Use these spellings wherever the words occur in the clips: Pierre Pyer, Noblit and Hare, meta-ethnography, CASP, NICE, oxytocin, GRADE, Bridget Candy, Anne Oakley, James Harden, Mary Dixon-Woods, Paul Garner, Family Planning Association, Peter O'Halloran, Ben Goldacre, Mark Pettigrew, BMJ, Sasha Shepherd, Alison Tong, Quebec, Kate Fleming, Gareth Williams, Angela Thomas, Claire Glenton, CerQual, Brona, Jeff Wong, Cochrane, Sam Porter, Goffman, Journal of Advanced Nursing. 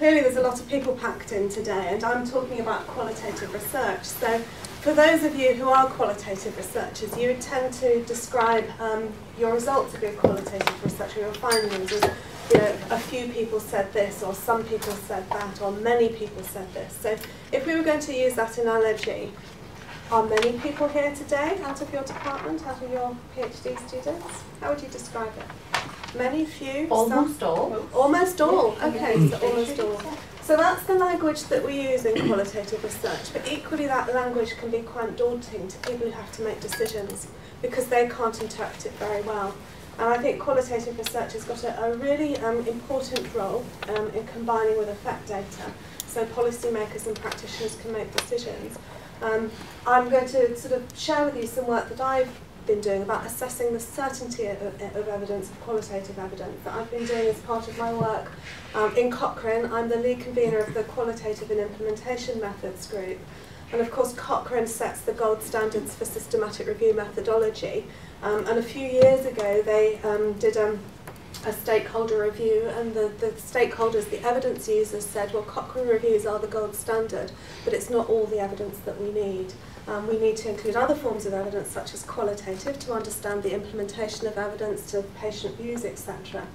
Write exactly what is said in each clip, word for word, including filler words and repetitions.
clearly there's a lot of people packed in today, and I'm talking about qualitative research. So for those of you who are qualitative researchers, you tend to describe um, your results of your qualitative research or your findings as, you know, a few people said this, or some people said that, or many people said this. So if we were going to use that analogy, are many people here today out of your department, out of your PhD students? How would you describe it? Many, few? Almost some? all. Almost all, yeah. Okay, yeah. So almost all. So that's the language that we use in qualitative research, but equally that language can be quite daunting to people who have to make decisions because they can't interpret it very well. And I think qualitative research has got a, a really um, important role um, in combining with effect data, so policymakers and practitioners can make decisions. Um, I'm going to sort of share with you some work that I've been doing about assessing the certainty of, of evidence, of qualitative evidence, that I've been doing as part of my work um, in Cochrane. I'm the lead convener of the Qualitative and Implementation Methods group. And of course, Cochrane sets the gold standards for systematic review methodology. Um, and a few years ago, they um, did um, a stakeholder review, and the, the stakeholders, the evidence users, said, well, Cochrane reviews are the gold standard, but it's not all the evidence that we need. Um, we need to include other forms of evidence, such as qualitative, to understand the implementation of evidence, to patient views, et cetera.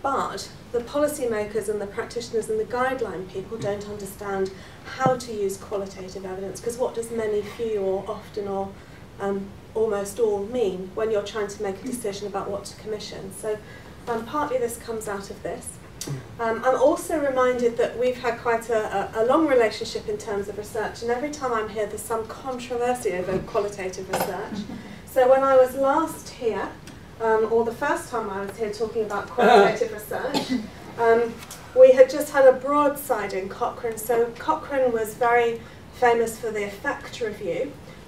But the policymakers and the practitioners and the guideline people don't understand how to use qualitative evidence, because what does many, few, or often, or um, almost all mean when you're trying to make a decision about what to commission? So um, partly this comes out of this. Um, I'm also reminded that we've had quite a, a, a long relationship in terms of research, and every time I'm here there's some controversy over qualitative research. So when I was last here, Um, or the first time I was here talking about qualitative research, um, we had just had a broadside in Cochrane. So Cochrane was very famous for the effect review,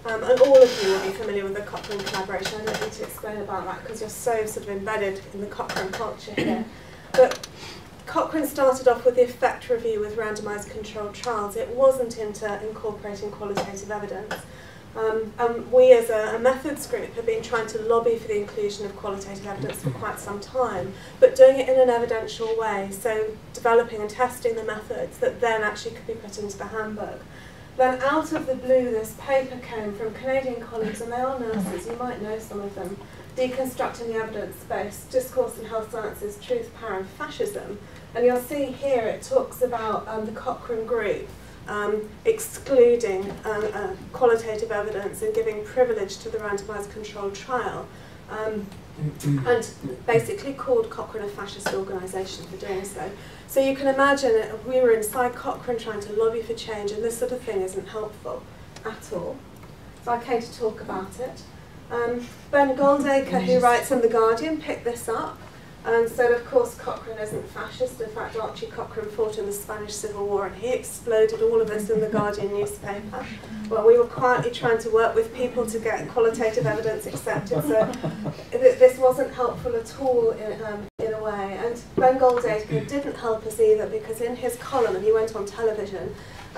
um, and all of you will be familiar with the Cochrane collaboration. I don't need to explain about that because you're so sort of embedded in the Cochrane culture here. But Cochrane started off with the effect review with randomised controlled trials. It wasn't into incorporating qualitative evidence. Um, um, we as a, a methods group have been trying to lobby for the inclusion of qualitative evidence for quite some time, but doing it in an evidential way, so developing and testing the methods that then actually could be put into the handbook. Then out of the blue this paper came from Canadian colleagues, and they are nurses, you might know some of them, Deconstructing the Evidence Base, Discourse in Health Sciences, Truth, Power and Fascism. And you'll see here it talks about um, the Cochrane group Um, excluding um, uh, qualitative evidence and giving privilege to the randomised controlled trial, um, and basically called Cochrane a fascist organisation for doing so. So you can imagine if we were inside Cochrane trying to lobby for change, and this sort of thing isn't helpful at all. So I came to talk about it. Um, Ben Goldacre, who writes in The Guardian, picked this up. And so, of course, Cochrane isn't fascist. In fact, Archie Cochrane fought in the Spanish Civil War, and he exploded all of this in the Guardian newspaper. Well, we were quietly trying to work with people to get qualitative evidence accepted, so this wasn't helpful at all in, um, in a way. And Ben Goldacre didn't help us either, because in his column, and he went on television,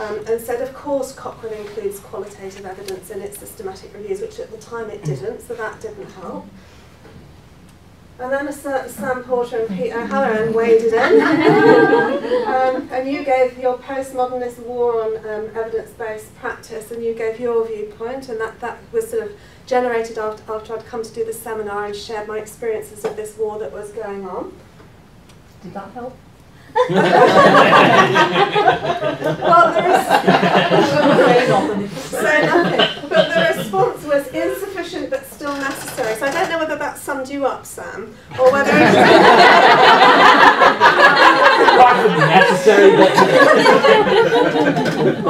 um, and said, of course, Cochrane includes qualitative evidence in its systematic reviews, which at the time it didn't, so that didn't help. And then a certain Sam Porter and Peter O'Halloran waded in, um, and you gave your postmodernist war on um, evidence-based practice, and you gave your viewpoint, and that, that was sort of generated after, after I'd come to do the seminar and shared my experiences of this war that was going on. Did that help? Well, there is so nothing. But the response was insufficient but still necessary. So I don't know whether that summed you up, Sam, or whether it was necessary, but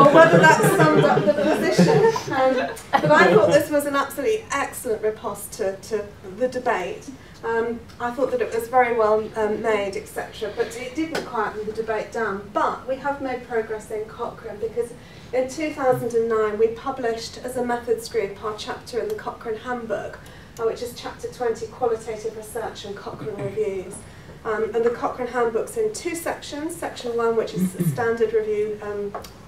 or whether that summed up the position. Um, but I thought this was an absolutely excellent riposte to, to the debate. Um, I thought that it was very well um, made, et cetera, but it didn't quieten the debate down. But we have made progress in Cochrane, because in two thousand nine we published, as a methods group, our chapter in the Cochrane Handbook, uh, which is Chapter twenty, Qualitative Research and Cochrane Reviews. Um, and the Cochrane Handbook's in two sections, Section one, which is standard review um,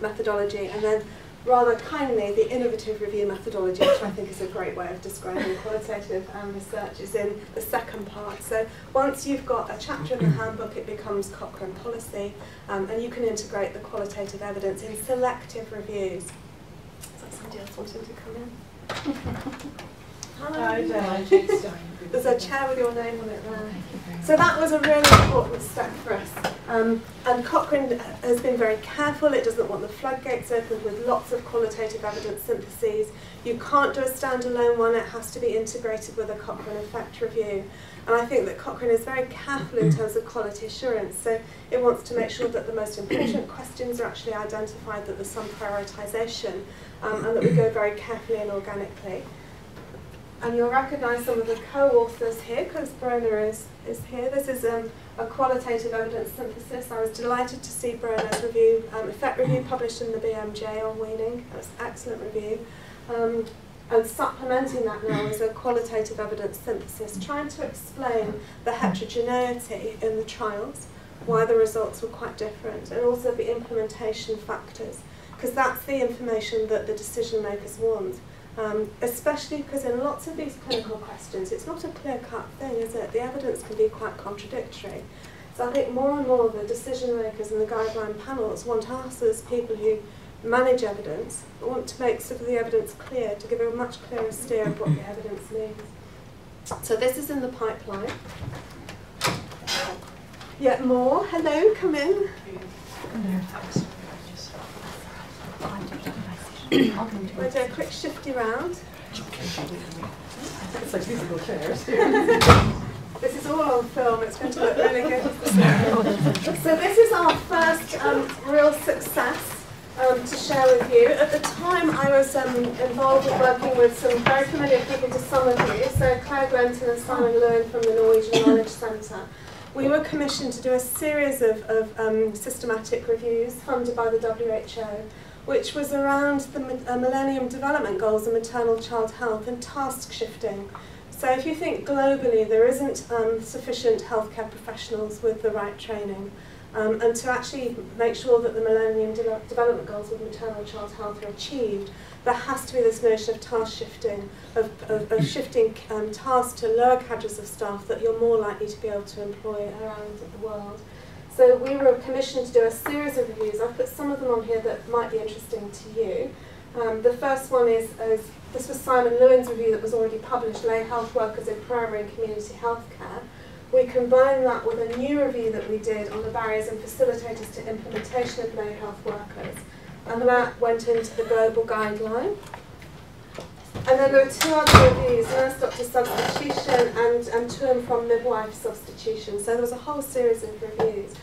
methodology, and then rather kindly the innovative review methodology, which I think is a great way of describing qualitative um, research, is in the second part. So once you've got a chapter in the handbook, it becomes Cochrane policy, um, and you can integrate the qualitative evidence in selective reviews. Is that somebody else wanting to come in? Hi. There's a chair with your name on it there. So that was a really important step for us. Um, and Cochrane has been very careful. It doesn't want the floodgates open with lots of qualitative evidence syntheses. You can't do a standalone one. It has to be integrated with a Cochrane effect review. And I think that Cochrane is very careful in terms of quality assurance. So it wants to make sure that the most important questions are actually identified, that there's some prioritisation, um, and that we go very carefully and organically. And you'll recognise some of the co-authors here, because Brona is, is here. This is um, a qualitative evidence synthesis. I was delighted to see Brona's review, um, effect review, published in the B M J on weaning. That's an excellent review. Um, and supplementing that now is a qualitative evidence synthesis, trying to explain the heterogeneity in the trials, why the results were quite different, and also the implementation factors, because that's the information that the decision makers want. Um, especially because in lots of these clinical questions, it's not a clear-cut thing, is it? The evidence can be quite contradictory. So I think more and more the decision makers and the guideline panels want us, as people who manage evidence, but want to make sort of the evidence clear, to give a much clearer steer of what the evidence means. So this is in the pipeline. Yet more. Hello, come in. We'll do a quick shifty round. It's like musical chairs. This is all on film, it's going to look really good. So this is our first um, real success um, to share with you. At the time I was um, involved with working with some very familiar people to some of you, so Claire Glenton and Simon Lewin from the Norwegian Knowledge Centre. We were commissioned to do a series of, of um, systematic reviews funded by the W H O, which was around the uh, Millennium Development Goals and maternal child health and task shifting. So if you think globally, there isn't um, sufficient healthcare professionals with the right training. Um, and to actually make sure that the Millennium De- Development Goals with maternal child health are achieved, there has to be this notion of task shifting, of, of, of shifting um, tasks to lower cadres of staff that you're more likely to be able to employ around the world. So we were commissioned to do a series of reviews. I've put some of them on here that might be interesting to you. Um, the first one is, is, this was Simon Lewin's review that was already published, Lay Health Workers in Primary and Community Healthcare. We combined that with a new review that we did on the barriers and facilitators to implementation of lay health workers. And that went into the global guideline. And then there were two other reviews, nurse doctor substitution and, and to and from midwife substitution. So there was a whole series of reviews.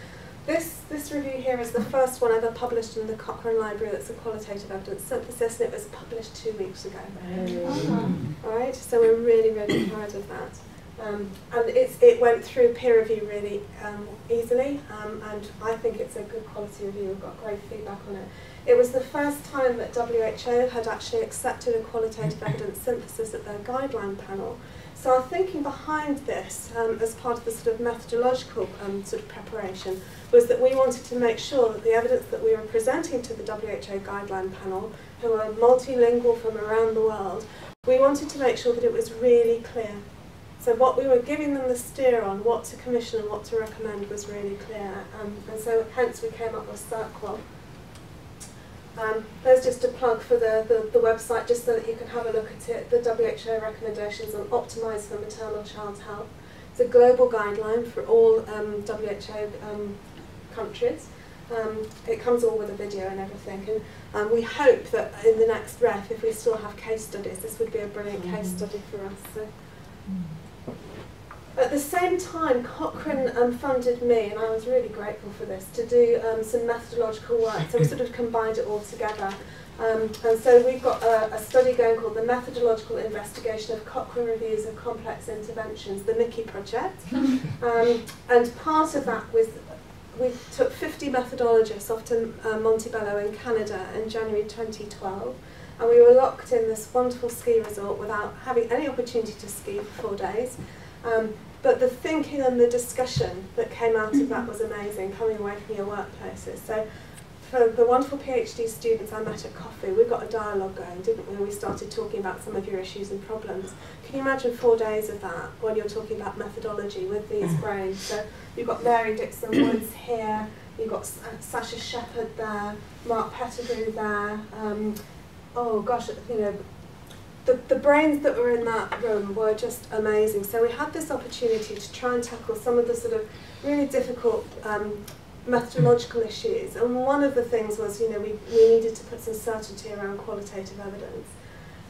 This, this review here is the first one ever published in the Cochrane Library that's a qualitative evidence synthesis, and it was published two weeks ago. Mm-hmm. All right, so we're really, really proud of that. Um, and it's, it went through peer review really um, easily, um, and I think it's a good quality review. We've got great feedback on it. It was the first time that W H O had actually accepted a qualitative evidence synthesis at their guideline panel. So our thinking behind this, um, as part of the sort of methodological um, sort of preparation, was that we wanted to make sure that the evidence that we were presenting to the W H O guideline panel, who are multilingual from around the world, we wanted to make sure that it was really clear. So what we were giving them the steer on, what to commission and what to recommend, was really clear. Um, and so hence we came up with CerQual. Um, there's just a plug for the, the, the website, just so that you can have a look at it. The W H O recommendations on Optimise for Maternal Child Health. It's a global guideline for all um, W H O um, countries. Um, it comes all with a video and everything. And um, we hope that in the next ref, if we still have case studies, this would be a brilliant mm. case study for us. So. Mm. At the same time, Cochrane um, funded me, and I was really grateful for this, to do um, some methodological work. So we sort of combined it all together. Um, and so we've got a, a study going called the Methodological Investigation of Cochrane Reviews of Complex Interventions, the MICI project. Um, and part of that was we took fifty methodologists off to uh, Montebello in Canada in January twenty twelve. And we were locked in this wonderful ski resort without having any opportunity to ski for four days. Um, but the thinking and the discussion that came out of that was amazing, coming away from your workplaces. So for the wonderful PhD students I met at coffee, we got a dialogue going, didn't we? We started talking about some of your issues and problems. Can you imagine four days of that when you're talking about methodology with these brains? So you've got Mary Dixon-Woods here, you've got Sasha Shepherd there, Mark Pettigrew there. Um, oh gosh, you know, the, the brains that were in that room were just amazing. So we had this opportunity to try and tackle some of the sort of really difficult um, methodological issues, and one of the things was, you know, we, we needed to put some certainty around qualitative evidence.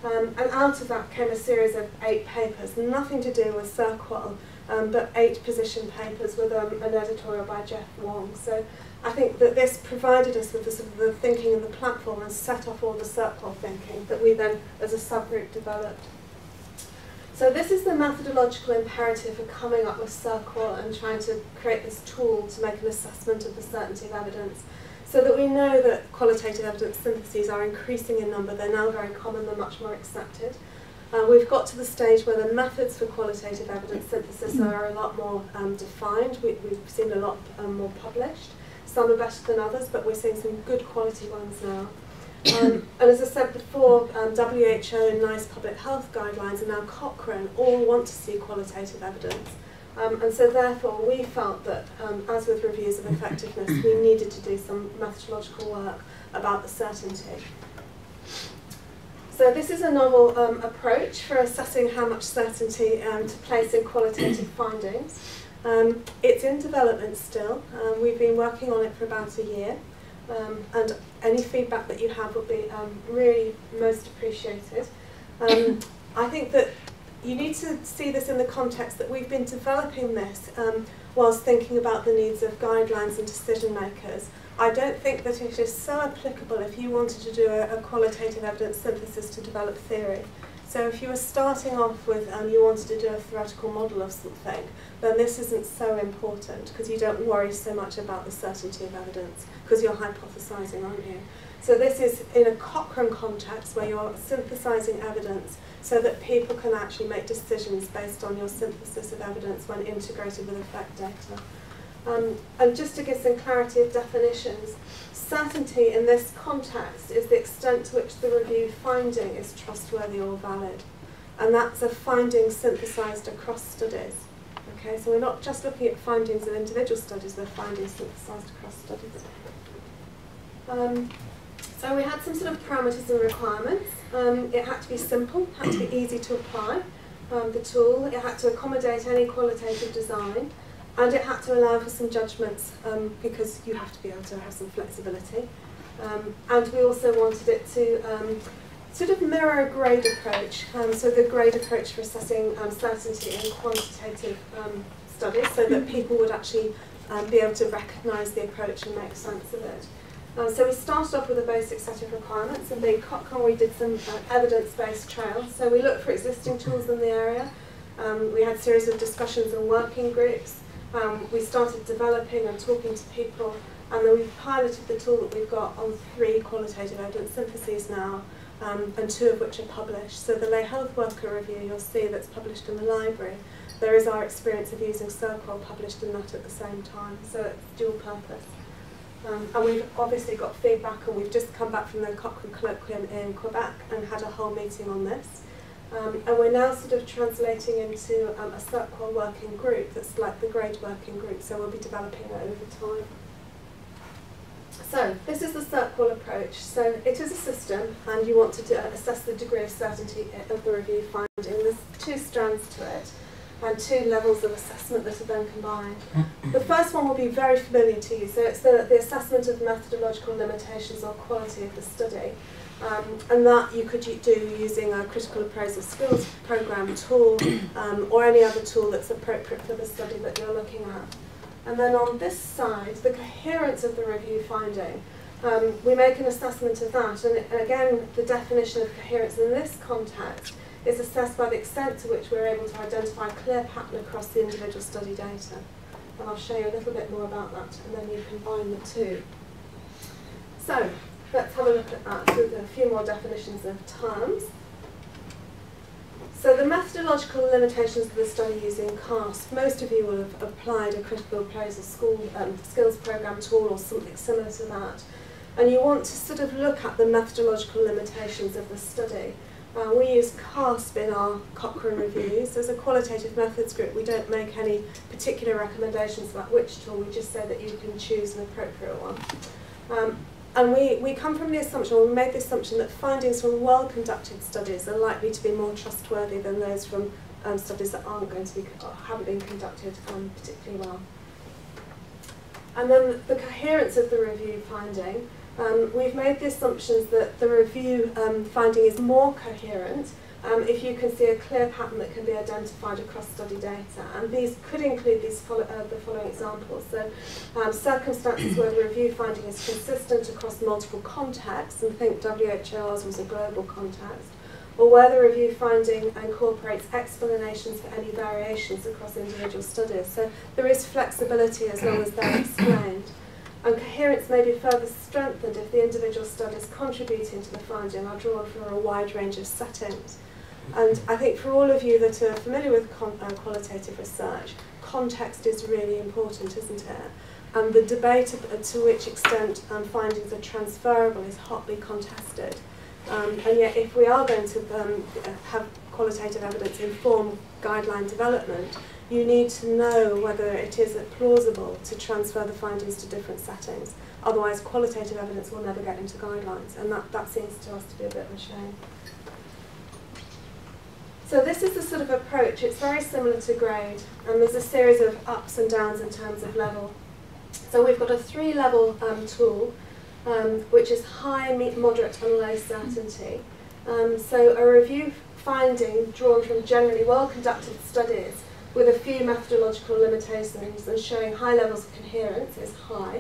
Um, and out of that came a series of eight papers, nothing to do with CerQual, um, but eight position papers with um, an editorial by Jeff Wong. So I think that this provided us with the, sort of the thinking and the platform and set off all the CerQual thinking that we then, as a subgroup, developed. So this is the methodological imperative for coming up with CerQual and trying to create this tool to make an assessment of the certainty of evidence, so that we know that qualitative evidence syntheses are increasing in number. They're now very common, they're much more accepted. Uh, we've got to the stage where the methods for qualitative evidence synthesis are a lot more um, defined. We, we've seen a lot um, more published. Some are better than others, but we're seeing some good quality ones now. Um, and as I said before, um, W H O and NICE public health guidelines and now Cochrane all want to see qualitative evidence. Um, and so therefore we felt that, um, as with reviews of effectiveness, we needed to do some methodological work about the certainty. So this is a novel um, approach for assessing how much certainty um, to place in qualitative findings. Um, it's in development still. Um, we've been working on it for about a year. Um, and any feedback that you have would be um, really most appreciated. Um, I think that you need to see this in the context that we've been developing this um, whilst thinking about the needs of guidelines and decision makers. I don't think that it is so applicable if you wanted to do a, a qualitative evidence synthesis to develop theory. So if you were starting off with, um, you wanted to do a theoretical model of something, then this isn't so important, because you don't worry so much about the certainty of evidence, because you're hypothesising, aren't you? So this is in a Cochrane context where you're synthesising evidence so that people can actually make decisions based on your synthesis of evidence when integrated with effect data. Um, and just to give some clarity of definitions, certainty in this context is the extent to which the review finding is trustworthy or valid. And that's a finding synthesised across studies. Okay, so we're not just looking at findings of individual studies, we're findings synthesised across studies. Um, so we had some sort of parameters and requirements. Um, it had to be simple, had to be easy to apply, um, the tool. It had to accommodate any qualitative design. And it had to allow for some judgments, um, because you have to be able to have some flexibility. Um, and we also wanted it to um, sort of mirror a GRADE approach, um, so the GRADE approach for assessing um, certainty in quantitative um, studies, so that people would actually um, be able to recognise the approach and make sense of it. Um, so we started off with a basic set of requirements, and being Cochrane, we did some uh, evidence-based trials. So we looked for existing tools in the area, um, we had a series of discussions and working groups. Um, we started developing and talking to people, and then we've piloted the tool that we've got on three qualitative evidence syntheses now, um, and two of which are published. So the Lay Health Worker Review you'll see that's published in the library, there is our experience of using CerQual published in that at the same time, so it's dual purpose. Um, and we've obviously got feedback, and we've just come back from the Cochrane Colloquium in Quebec and had a whole meeting on this. Um, and we're now sort of translating into um, a CerQual working group that's like the GRADE working group, so we'll be developing it over time. So this is the CerQual approach. So it is a system, and you want to do, assess the degree of certainty of the review finding. There's two strands to it, and two levels of assessment that are then combined. The first one will be very familiar to you, so it's the, the assessment of methodological limitations or quality of the study. Um, and that you could do using a critical appraisal skills program tool, um, or any other tool that's appropriate for the study that you're looking at. And then on this side, the coherence of the review finding, um, we make an assessment of that. And, and again, the definition of coherence in this context is assessed by the extent to which we're able to identify a clear pattern across the individual study data. And I'll show you a little bit more about that, and then you combine the two. So let's have a look at that with a few more definitions of terms. So the methodological limitations of the study using CASP. Most of you will have applied a critical appraisal school, um, skills program tool or something similar to that. and you want to sort of look at the methodological limitations of the study. Uh, we use CASP in our Cochrane reviews. As a qualitative methods group, we don't make any particular recommendations about which tool, we just say that you can choose an appropriate one. Um, and we, we come from the assumption, or we made the assumption, that findings from well-conducted studies are likely to be more trustworthy than those from um, studies that aren't going to be, or haven't been conducted um, particularly well. And then the coherence of the review finding. Um, we've made the assumptions that the review um, finding is more coherent um, if you can see a clear pattern that can be identified across study data. And these could include these follow, uh, the following examples. So um, circumstances where the review finding is consistent across multiple contexts, and think W H O's was a global context, or where the review finding incorporates explanations for any variations across individual studies. So there is flexibility as long as they're explained. And coherence may be further strengthened if the individual studies contributing to the finding are drawn from a wide range of settings. And I think for all of you that are familiar with con uh, qualitative research, context is really important, isn't it? And the debate of, to which extent um, findings are transferable is hotly contested. Um, and yet if we are going to um, have qualitative evidence inform guideline development, you need to know whether it is plausible to transfer the findings to different settings. Otherwise, qualitative evidence will never get into guidelines, and that, that seems to us to be a bit of a shame. So this is the sort of approach. It's very similar to GRADE, and there's a series of ups and downs in terms of level. So we've got a three-level um, tool, um, which is high, moderate, and low certainty. Um, so a review finding drawn from generally well-conducted studies with a few methodological limitations and showing high levels of coherence is high.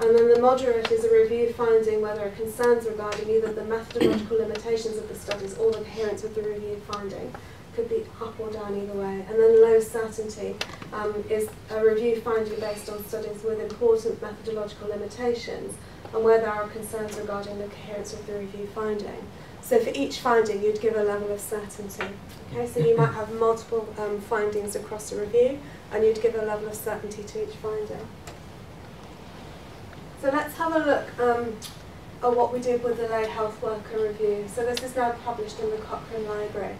And then the moderate is a review finding where there are concerns regarding either the methodological limitations of the studies or the coherence of the review finding. Could be up or down either way. And then low certainty um, is a review finding based on studies with important methodological limitations and where there are concerns regarding the coherence of the review finding. So for each finding, you'd give a level of certainty. Okay, so you might have multiple um, findings across a review, and you'd give a level of certainty to each finding. So let's have a look um, at what we did with the lay health worker review. So this is now published in the Cochrane Library.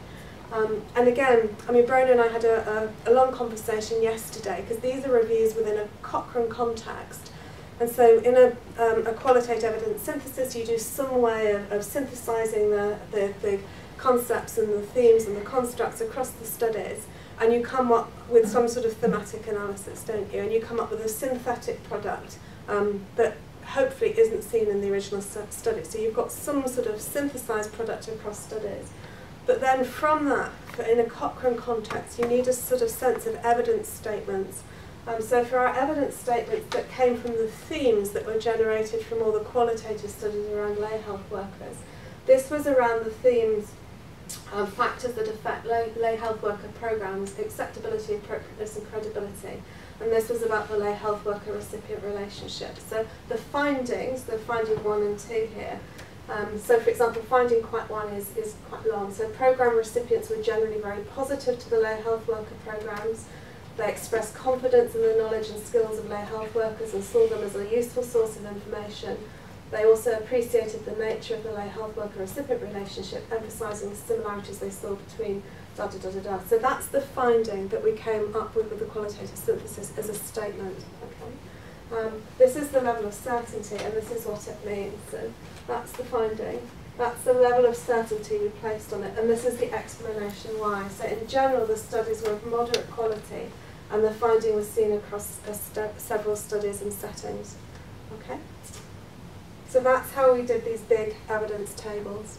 Um, and again, I mean, Brona and I had a, a, a long conversation yesterday, because these are reviews within a Cochrane context. And so in a, um, a qualitative evidence synthesis, you do some way of, of synthesizing the, the, the concepts and the themes and the constructs across the studies, and you come up with some sort of thematic analysis, don't you? And you come up with a synthetic product um, that hopefully isn't seen in the original study. So you've got some sort of synthesized product across studies. But then from that, in a Cochrane context, you need a sort of sense of evidence statements. Um, so for our evidence statements that came from the themes that were generated from all the qualitative studies around lay health workers, this was around the themes of factors that affect lay, lay health worker programs, acceptability, appropriateness and credibility. And this was about the lay health worker recipient relationship. So the findings, the finding one and two here, Um, so for example, finding quite one is, is quite long. So program recipients were generally very positive to the lay health worker programs. They expressed confidence in the knowledge and skills of lay health workers and saw them as a useful source of information. They also appreciated the nature of the lay health worker-recipient relationship, emphasising the similarities they saw between da da da da da. So that's the finding that we came up with with the qualitative synthesis as a statement. Okay? Um, this is the level of certainty, and this is what it means. So that's the finding. That's the level of certainty we placed on it, and this is the explanation why. So in general, the studies were of moderate quality, and the finding was seen across a stu- several studies and settings. Okay? So that's how we did these big evidence tables.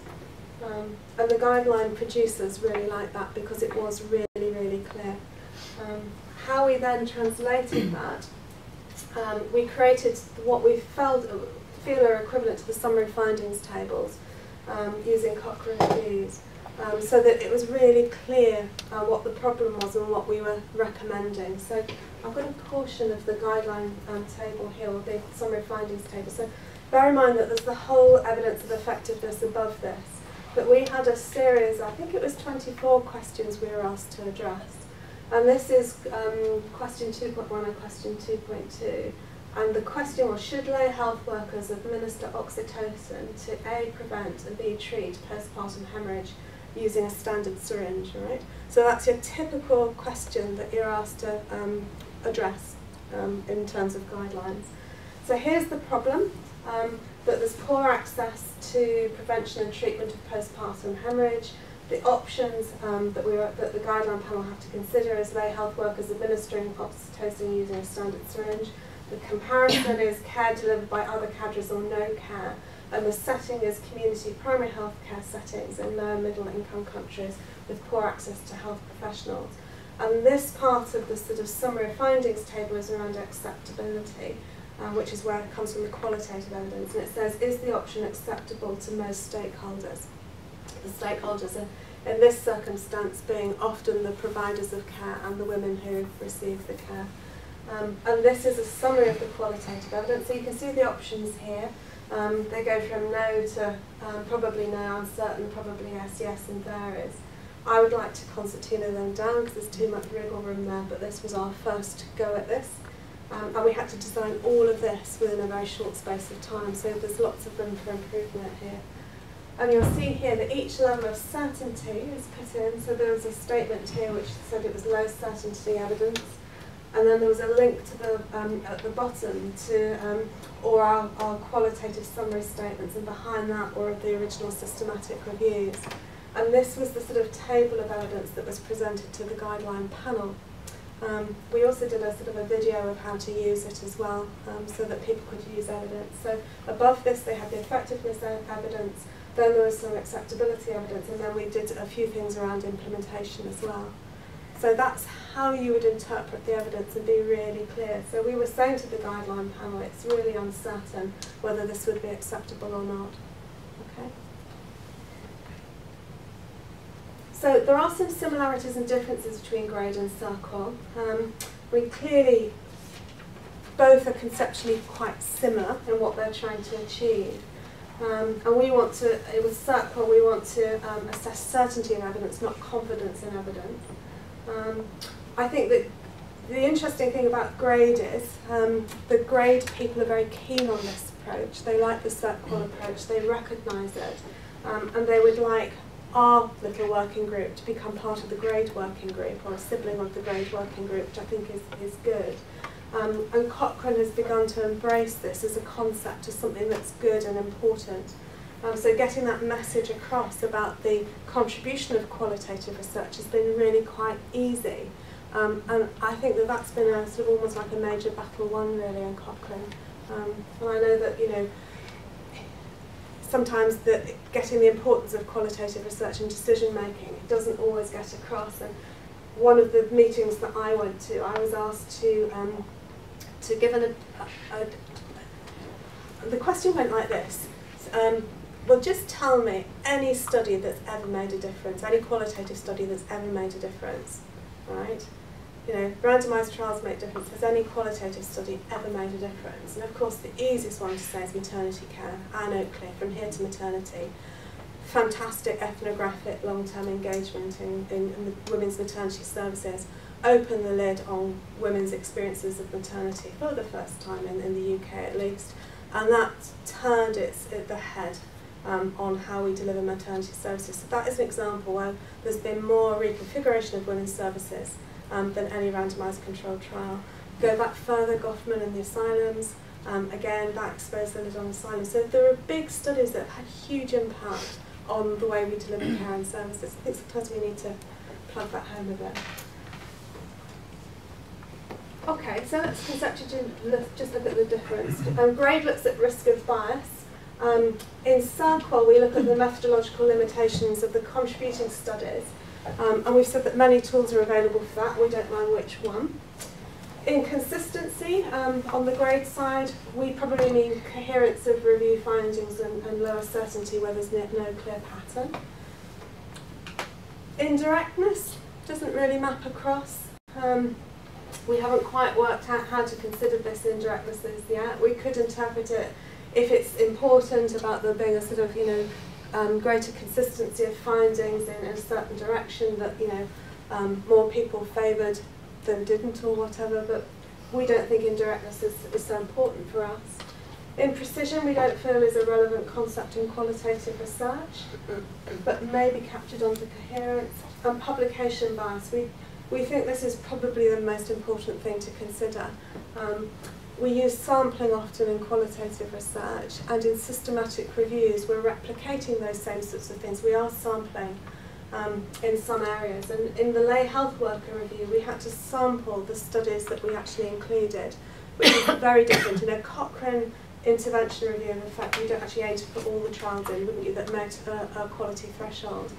Um, and the guideline producers really liked that because it was really, really clear. Um, how we then translated that, um, we created what we felt, feel are equivalent to the summary findings tables um, using Cochrane reviews. Um, so that it was really clear uh, what the problem was and what we were recommending. So I've got a portion of the guideline um, table here, or the summary findings table. So bear in mind that there's the whole evidence of effectiveness above this. But we had a series, I think it was twenty-four questions we were asked to address. And this is um, question two point one and question two point two. And the question was, should lay health workers administer oxytocin to A, prevent, and B, treat postpartum hemorrhage using a standard syringe, right? So that's your typical question that you're asked to um, address um, in terms of guidelines. So here's the problem, um, that there's poor access to prevention and treatment of postpartum hemorrhage. The options um, that, we were, that the guideline panel have to consider is lay health workers administering oxytocin using a standard syringe. The comparison is care delivered by other cadres or no care, and the setting is community primary health care settings in low and middle income countries with poor access to health professionals. And this part of the sort of summary findings table is around acceptability, uh, which is where it comes from the qualitative evidence, and it says, is the option acceptable to most stakeholders? The stakeholders are, in this circumstance, being often the providers of care and the women who receive the care. Um, and this is a summary of the qualitative evidence. So you can see the options here. Um, they go from no to um, probably no, uncertain, probably yes, yes, and varies. I would like to concertina them down because there's too much wriggle room there, but this was our first go at this. Um, and we had to design all of this within a very short space of time, so there's lots of room for improvement here. And you'll see here that each level of certainty is put in. So there was a statement here which said it was low certainty evidence. And then there was a link to the, um, at the bottom to um, or our, our qualitative summary statements, and behind that or of the original systematic reviews. And this was the sort of table of evidence that was presented to the guideline panel. Um, we also did a sort of a video of how to use it as well, um, so that people could use evidence. So above this they had the effectiveness evidence, then there was some acceptability evidence, and then we did a few things around implementation as well. So that's how you would interpret the evidence and be really clear. So we were saying to the guideline panel, it's really uncertain whether this would be acceptable or not. Okay. So there are some similarities and differences between GRADE and CerQual. Um, we clearly, both are conceptually quite similar in what they're trying to achieve. Um, and we want to, with CerQual, we want to um, assess certainty in evidence, not confidence in evidence. Um, I think that the interesting thing about GRADE is um, the GRADE people are very keen on this approach. They like the CerQual approach, they recognise it, um, and they would like our little working group to become part of the GRADE working group, or a sibling of the GRADE working group, which I think is, is good. Um, and Cochrane has begun to embrace this as a concept, as something that's good and important. Um, so getting that message across about the contribution of qualitative research has been really quite easy. Um, and I think that that's been a sort of almost like a major battle won really in Cochrane. Um, and I know that, you know, sometimes the, getting the importance of qualitative research in decision making doesn't always get across. And one of the meetings that I went to, I was asked to, um, to give an... A, a, the question went like this. Um, Well, just tell me any study that's ever made a difference, any qualitative study that's ever made a difference, right? You know, randomised trials make difference. Has any qualitative study ever made a difference? And of course, the easiest one to say is maternity care. Anne Oakley, From Here to Maternity. Fantastic ethnographic long-term engagement in, in, in the women's maternity services. Open the lid on women's experiences of maternity for the first time in, in the U K at least. And that turned its, it, the head. Um, on how we deliver maternity services. So that is an example where there's been more reconfiguration of women's services um, than any randomised controlled trial. Go back further, Goffman and the asylums, um, again that exposed the lid on asylums. So there are big studies that have had huge impact on the way we deliver care and services. I think sometimes we need to plug that home a bit. Okay, so let's conceptually just look at the difference. Um, GRADE looks at risk of bias. Um, in CerQual, we look at the methodological limitations of the contributing studies, um, and we've said that many tools are available for that. We don't mind which one. Inconsistency, um, on the GRADE side, we probably mean coherence of review findings and, and lower certainty where there's no, no clear pattern. Indirectness doesn't really map across. Um, we haven't quite worked out how to consider this indirectness yet. We could interpret it if it's important about there being a sort of, you know, um, greater consistency of findings in a certain direction, that, you know, um, more people favoured than didn't or whatever, but we don't think indirectness is, is so important for us. Imprecision, we don't feel is a relevant concept in qualitative research, but may be captured under coherence. And publication bias, we, we think this is probably the most important thing to consider. Um, we use sampling often in qualitative research, and in systematic reviews we're replicating those same sorts of things. We are sampling um, in some areas, and in the lay health worker review we had to sample the studies that we actually included, which is very different. In a Cochrane intervention review, in fact, you don't actually aim to put all the trials in, wouldn't you, that met a, a quality threshold.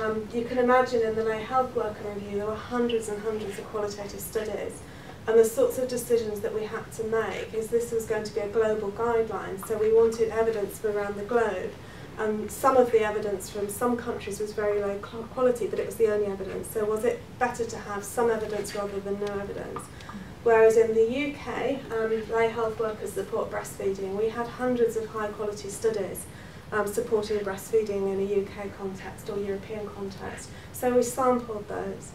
Um, you can imagine in the lay health worker review there were hundreds and hundreds of qualitative studies, and the sorts of decisions that we had to make is this was going to be a global guideline, so we wanted evidence from around the globe, and some of the evidence from some countries was very low quality, but it was the only evidence, so was it better to have some evidence rather than no evidence? Whereas in the U K, um, lay health workers support breastfeeding. We had hundreds of high quality studies um, supporting breastfeeding in a U K context or European context. So we sampled those.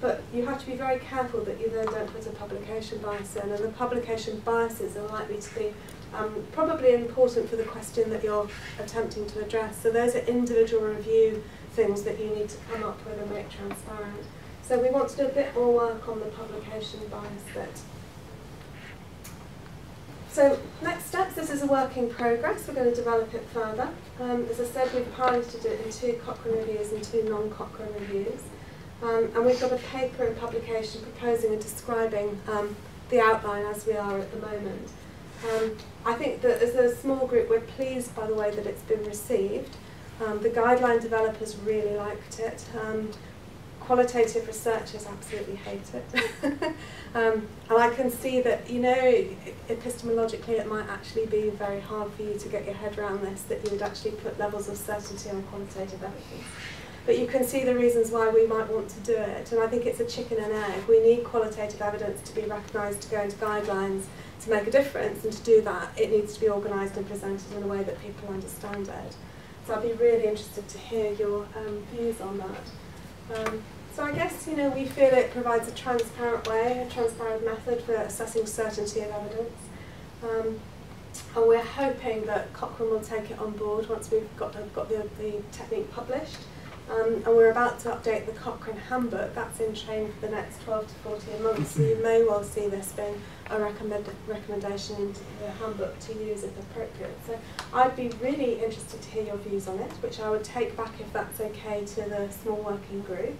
But you have to be very careful that you then don't put a publication bias in, and the publication biases are likely to be um, probably important for the question that you're attempting to address. So those are individual review things that you need to come up with and make transparent. So we want to do a bit more work on the publication bias bit. So next steps, this is a work in progress. We're going to develop it further. Um, as I said, we've piloted it in two Cochrane reviews and two non-Cochrane reviews. Um, and we've got a paper in publication proposing and describing um, the outline as we are at the moment. Um, I think that as a small group, we're pleased by the way that it's been received. Um, the guideline developers really liked it. Um, Qualitative researchers absolutely hate it. um, and I can see that, you know, epistemologically it might actually be very hard for you to get your head around this, that you would actually put levels of certainty on quantitative evidence. But you can see the reasons why we might want to do it, and I think it's a chicken and egg. We need qualitative evidence to be recognised, to go into guidelines, to make a difference, and to do that it needs to be organised and presented in a way that people understand it. So I'd be really interested to hear your um, views on that. Um, So I guess, you know, we feel it provides a transparent way, a transparent method for assessing certainty of evidence. Um, and we're hoping that Cochrane will take it on board once we've got, got the, the technique published. Um, and we're about to update the Cochrane handbook. That's in train for the next twelve to fourteen months, so you may well see this being a recommend, recommendation into the handbook to use if appropriate. So I'd be really interested to hear your views on it, which I would take back, if that's okay, to the small working group.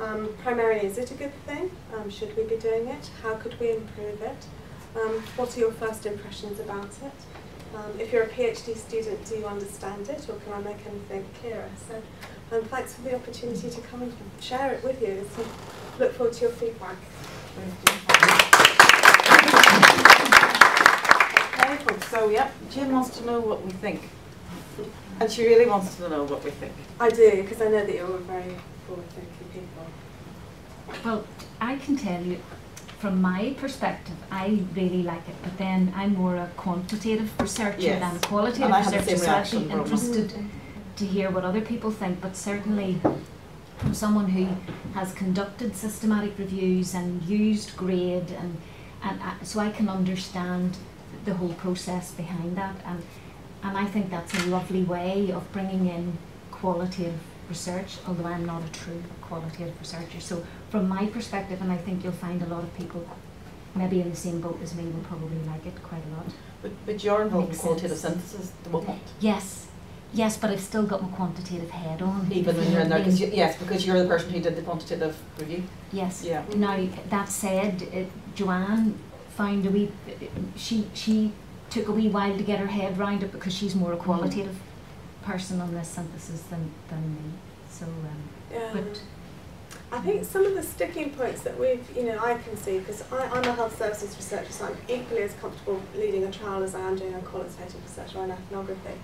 Um, primarily, is it a good thing? Um, should we be doing it? How could we improve it? Um, what are your first impressions about it? Um, if you're a PhD student, do you understand it, or can I make anything clearer? So, and um, thanks for the opportunity to come and share it with you. So look forward to your feedback. Thank you. Okay, so yeah, Jim wants to know what we think, and she really wants to know what we think. I do, because I know that you're very forward-thinking people. Well, I can tell you, from my perspective, I really like it, but then I'm more a quantitative researcher yes. than a qualitative and researcher, so I'd be interested to hear what other people think, but certainly from someone who has conducted systematic reviews and used GRADE, and, and uh, so I can understand the whole process behind that, and, and I think that's a lovely way of bringing in qualitative research, although I'm not a true qualitative researcher. So from my perspective, and I think you'll find a lot of people maybe in the same boat as me will probably like it quite a lot. But, but you're involved in qualitative synthesis at the moment? Yes, yes, but I've still got my quantitative head on. Even when you're in there, cause you, yes, because you're the person who did the quantitative review? Yes. Yeah. Now, that said, uh, Joanne found a wee, she, she took a wee while to get her head round it, because she's more a qualitative mm-hmm. person on this synthesis than, than me, so um, yeah. But I think some of the sticking points that we've, you know, I can see, because I'm a health services researcher, so I'm equally as comfortable leading a trial as I am doing a qualitative research or an ethnography,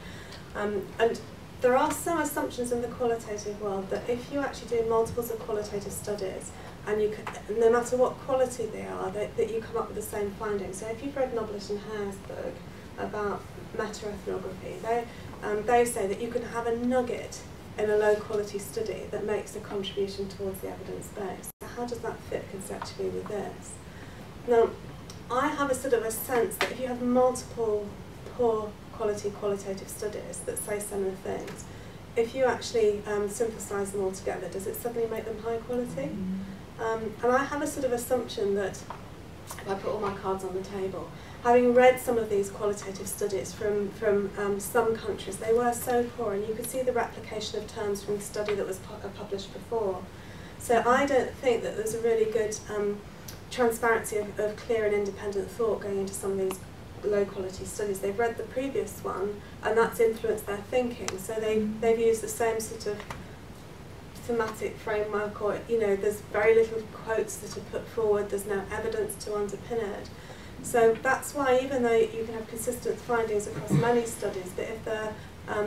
um, and there are some assumptions in the qualitative world that if you actually do multiples of qualitative studies, and you can, no matter what quality they are, that, that you come up with the same findings. So if you've read Noblit and Hare's book about meta-ethnography, they Um, they say that you can have a nugget in a low-quality study that makes a contribution towards the evidence base. So how does that fit conceptually with this? Now, I have a sort of a sense that if you have multiple poor quality qualitative studies that say similar things, if you actually um, synthesize them all together, does it suddenly make them high quality? Mm-hmm. um, and I have a sort of assumption that, if I put all my cards on the table, having read some of these qualitative studies from, from um, some countries, they were so poor, and you could see the replication of terms from the study that was pu- published before. So I don't think that there's a really good um, transparency of, of clear and independent thought going into some of these low quality studies. They've read the previous one, and that's influenced their thinking. So they, they've used the same sort of thematic framework, or, you know, there's very little quotes that are put forward, there's no evidence to underpin it. So that's why, even though you can have consistent findings across many studies, but if, they're, um,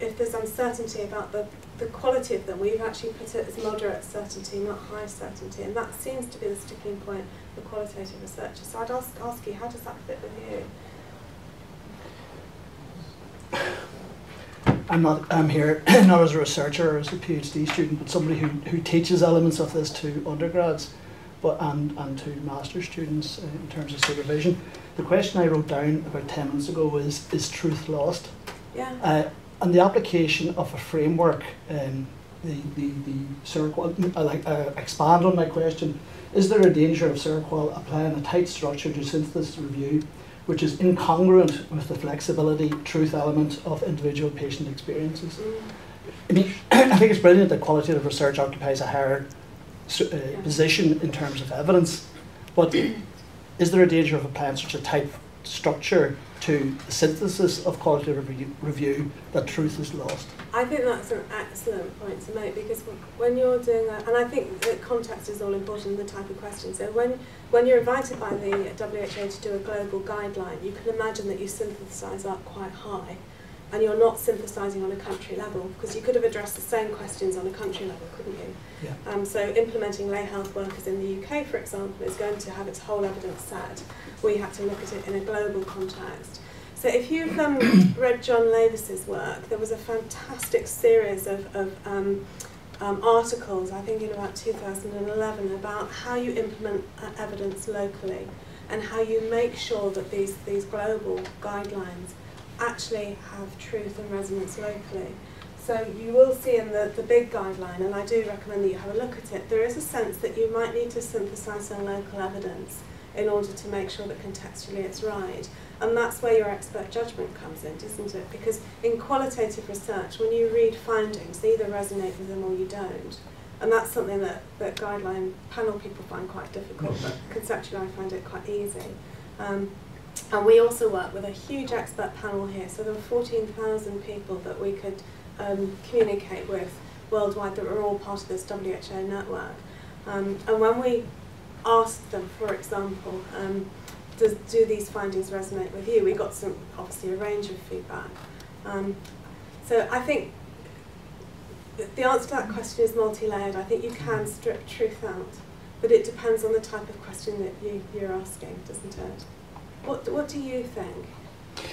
if there's uncertainty about the, the quality of them, we've actually put it as moderate certainty, not high certainty, and that seems to be the sticking point for qualitative researchers. So I'd ask, ask you, how does that fit with you? I'm not I'm here not as a researcher or as a PhD student, but somebody who, who teaches elements of this to undergrads but and, and to master's students uh, in terms of supervision. The question I wrote down about ten minutes ago was, is truth lost? Yeah. Uh, and the application of a framework, um, the, the, the CerQual, I like, uh, expand on my question, is there a danger of CerQual applying a tight structure to synthesis review which is incongruent with the flexibility, truth element of individual patient experiences? I mean, I think it's brilliant that qualitative research occupies a higher uh, position in terms of evidence, but is there a danger of applying such a tight structure to the synthesis of qualitative review, review that truth is lost? I think that's an excellent point to make, because when you're doing that, and I think that context is all important in the type of question. So when, when you're invited by the W H O to do a global guideline, you can imagine that you synthesise up quite high, and you're not synthesising on a country level, because you could have addressed the same questions on a country level, couldn't you? Yeah. Um, so implementing lay health workers in the U K, for example, is going to have its whole evidence set. We had to look at it in a global context. So if you've um, read John Lavis's work, there was a fantastic series of, of um, um, articles, I think in about two thousand eleven, about how you implement uh, evidence locally and how you make sure that these, these global guidelines actually have truth and resonance locally. So you will see in the, the big guideline, and I do recommend that you have a look at it, there is a sense that you might need to synthesise on local evidence in order to make sure that contextually it's right. And that's where your expert judgment comes in, doesn't it? Because in qualitative research, when you read findings, they either resonate with them or you don't. And that's something that, that guideline panel people find quite difficult, but conceptually I find it quite easy. Um, And we also work with a huge expert panel here, so there were fourteen thousand people that we could um, communicate with worldwide that were all part of this W H O network. Um, and when we asked them, for example, um, does, do these findings resonate with you, we got some, obviously, a range of feedback. Um, so I think the answer to that question is multi-layered. I think you can strip truth out, but it depends on the type of question that you, you're asking, doesn't it? What, what do you think?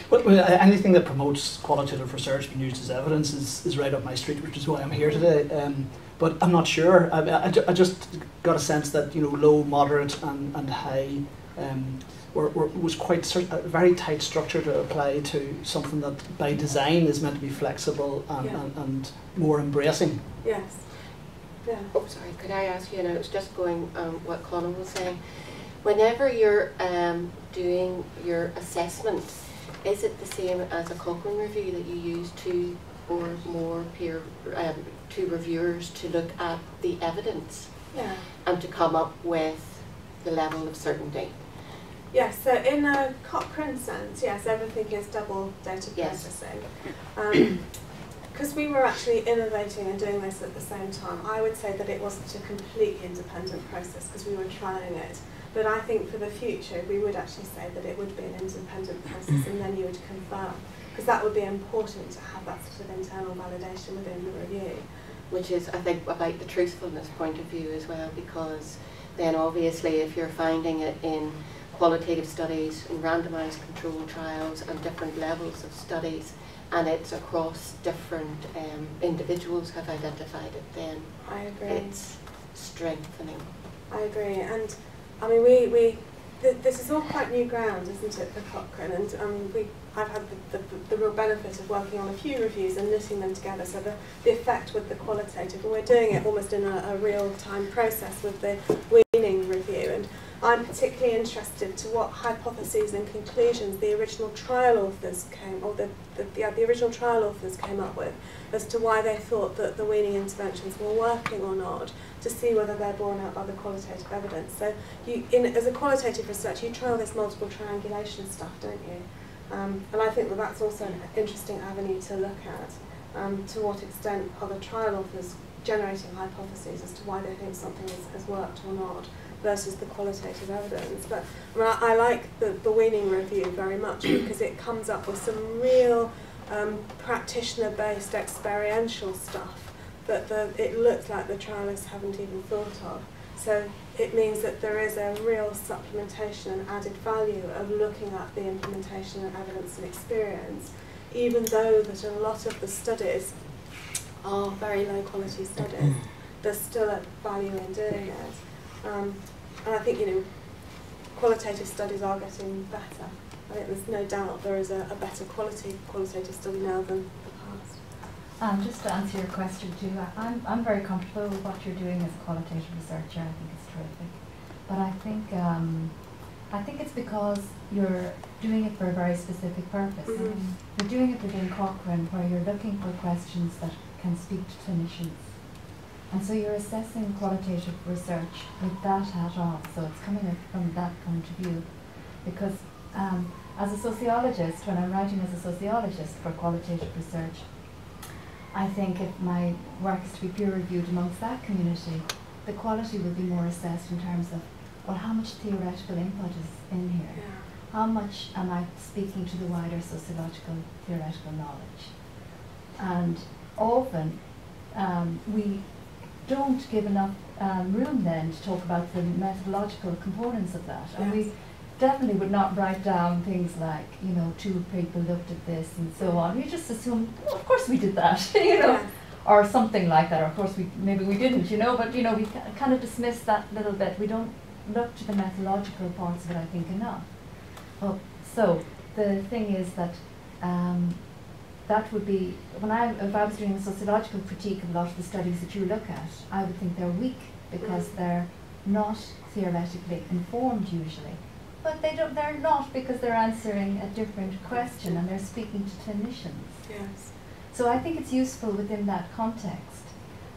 Well, well, anything that promotes qualitative research being used as evidence is, is right up my street, which is why I'm here today. Um, but I'm not sure. I, I, I just got a sense that, you know, low, moderate, and, and high um, were, were, was quite a very tight structure to apply to something that by design is meant to be flexible and, yeah. and, and more embracing. Yes. Yeah. Oh, sorry. Could I ask you, and I was just going um, what Colin was saying. Whenever you're um, doing your assessment, is it the same as a Cochrane review that you use two or more peer, um, two reviewers to look at the evidence yeah. and to come up with the level of certainty? Yes, so in a Cochrane sense, yes, everything is double data processing. Yes. Because um, we were actually innovating and doing this at the same time, I would say that it wasn't a completely independent process because we were trying it. But I think for the future, we would actually say that it would be an independent process, and then you would confirm, because that would be important to have that sort of internal validation within the review. Which is, I think, about the truthfulness point of view as well, because then obviously if you're finding it in qualitative studies and randomised control trials and different levels of studies, and it's across different um, individuals have identified it, then I agree. It's strengthening. I agree. And I mean, we, we th this is all quite new ground, isn't it, for Cochrane? And um, we, I've had the, the, the real benefit of working on a few reviews and knitting them together, so the, the effect with the qualitative, and we're doing it almost in a, a real-time process with the weaning review. And I'm particularly interested to what hypotheses and conclusions the original trial authors came, or the, the, the, the original trial authors came up with, as to why they thought that the weaning interventions were working or not, to see whether they're borne out by the qualitative evidence. So, you, in, as a qualitative research, you try all this multiple triangulation stuff, don't you? Um, and I think that that's also an interesting avenue to look at. Um, to what extent are the trial authors generating hypotheses as to why they think something is, has worked or not, versus the qualitative evidence. But I, mean, I, I like the, the weaning review very much because it comes up with some real um, practitioner-based experiential stuff that the, it looks like the trialists haven't even thought of. So it means that there is a real supplementation and added value of looking at the implementation and evidence and experience, even though that a lot of the studies are very low-quality studies. There's still a value in doing it. Um, and I think, you know, qualitative studies are getting better. I think there's no doubt there is a, a better quality qualitative study now than the past. Um, just to answer your question too, I'm, I'm very comfortable with what you're doing as a qualitative researcher. I think it's terrific. But I think, um, I think it's because you're doing it for a very specific purpose. Mm-hmm. um, you're doing it within Cochrane, where you're looking for questions that can speak to clinicians. And so you're assessing qualitative research with that hat on, so it's coming from that point of view. Because um, as a sociologist, when I'm writing as a sociologist for qualitative research, I think if my work is to be peer-reviewed amongst that community, the quality will be more assessed in terms of, well, how much theoretical input is in here? How much am I speaking to the wider sociological theoretical knowledge? And often, um, we don't give enough um, room then to talk about the methodological components of that. Yes. And we definitely would not write down things like, you know, two people looked at this and so on. We just assume, well, of course we did that, you know, yes. or something like that. Or of course we, maybe we didn't, you know, but, you know, we kind of dismiss that little bit. We don't look to the methodological parts of it, I think, enough. Well, so the thing is that um, that would be, when I, if I was doing a sociological critique of a lot of the studies that you look at, I would think they're weak because mm. they're not theoretically informed usually. But they don't, they're not because they're answering a different question and they're speaking to clinicians. Yes. So I think it's useful within that context.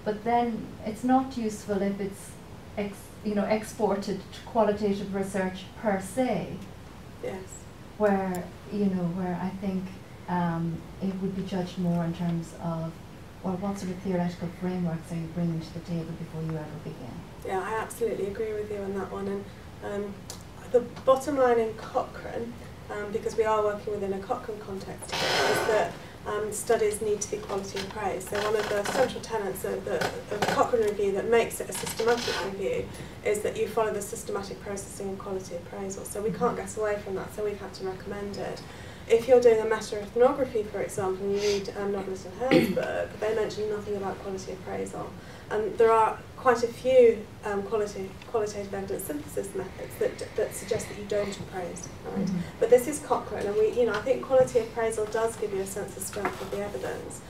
But then it's not useful if it's ex, you know, exported to qualitative research per se. Yes. Where, you know, where I think Um, it would be judged more in terms of, well, what sort of theoretical frameworks are you bringing to the table before you ever begin? Yeah, I absolutely agree with you on that one. And um, the bottom line in Cochrane, um, because we are working within a Cochrane context, is that um, studies need to be quality appraised. So one of the central tenets of the of Cochrane review that makes it a systematic review is that you follow the systematic processing and quality appraisal. So we can't get away from that, so we've had to recommend it. If you're doing a meta-ethnography, for example, and you read um, Noblit and Hare's book, they mention nothing about quality appraisal. And there are quite a few um, quality, qualitative evidence synthesis methods that, that suggest that you don't appraise. Right? Mm-hmm. But this is Cochrane, and we, you know, I think quality appraisal does give you a sense of strength of the evidence.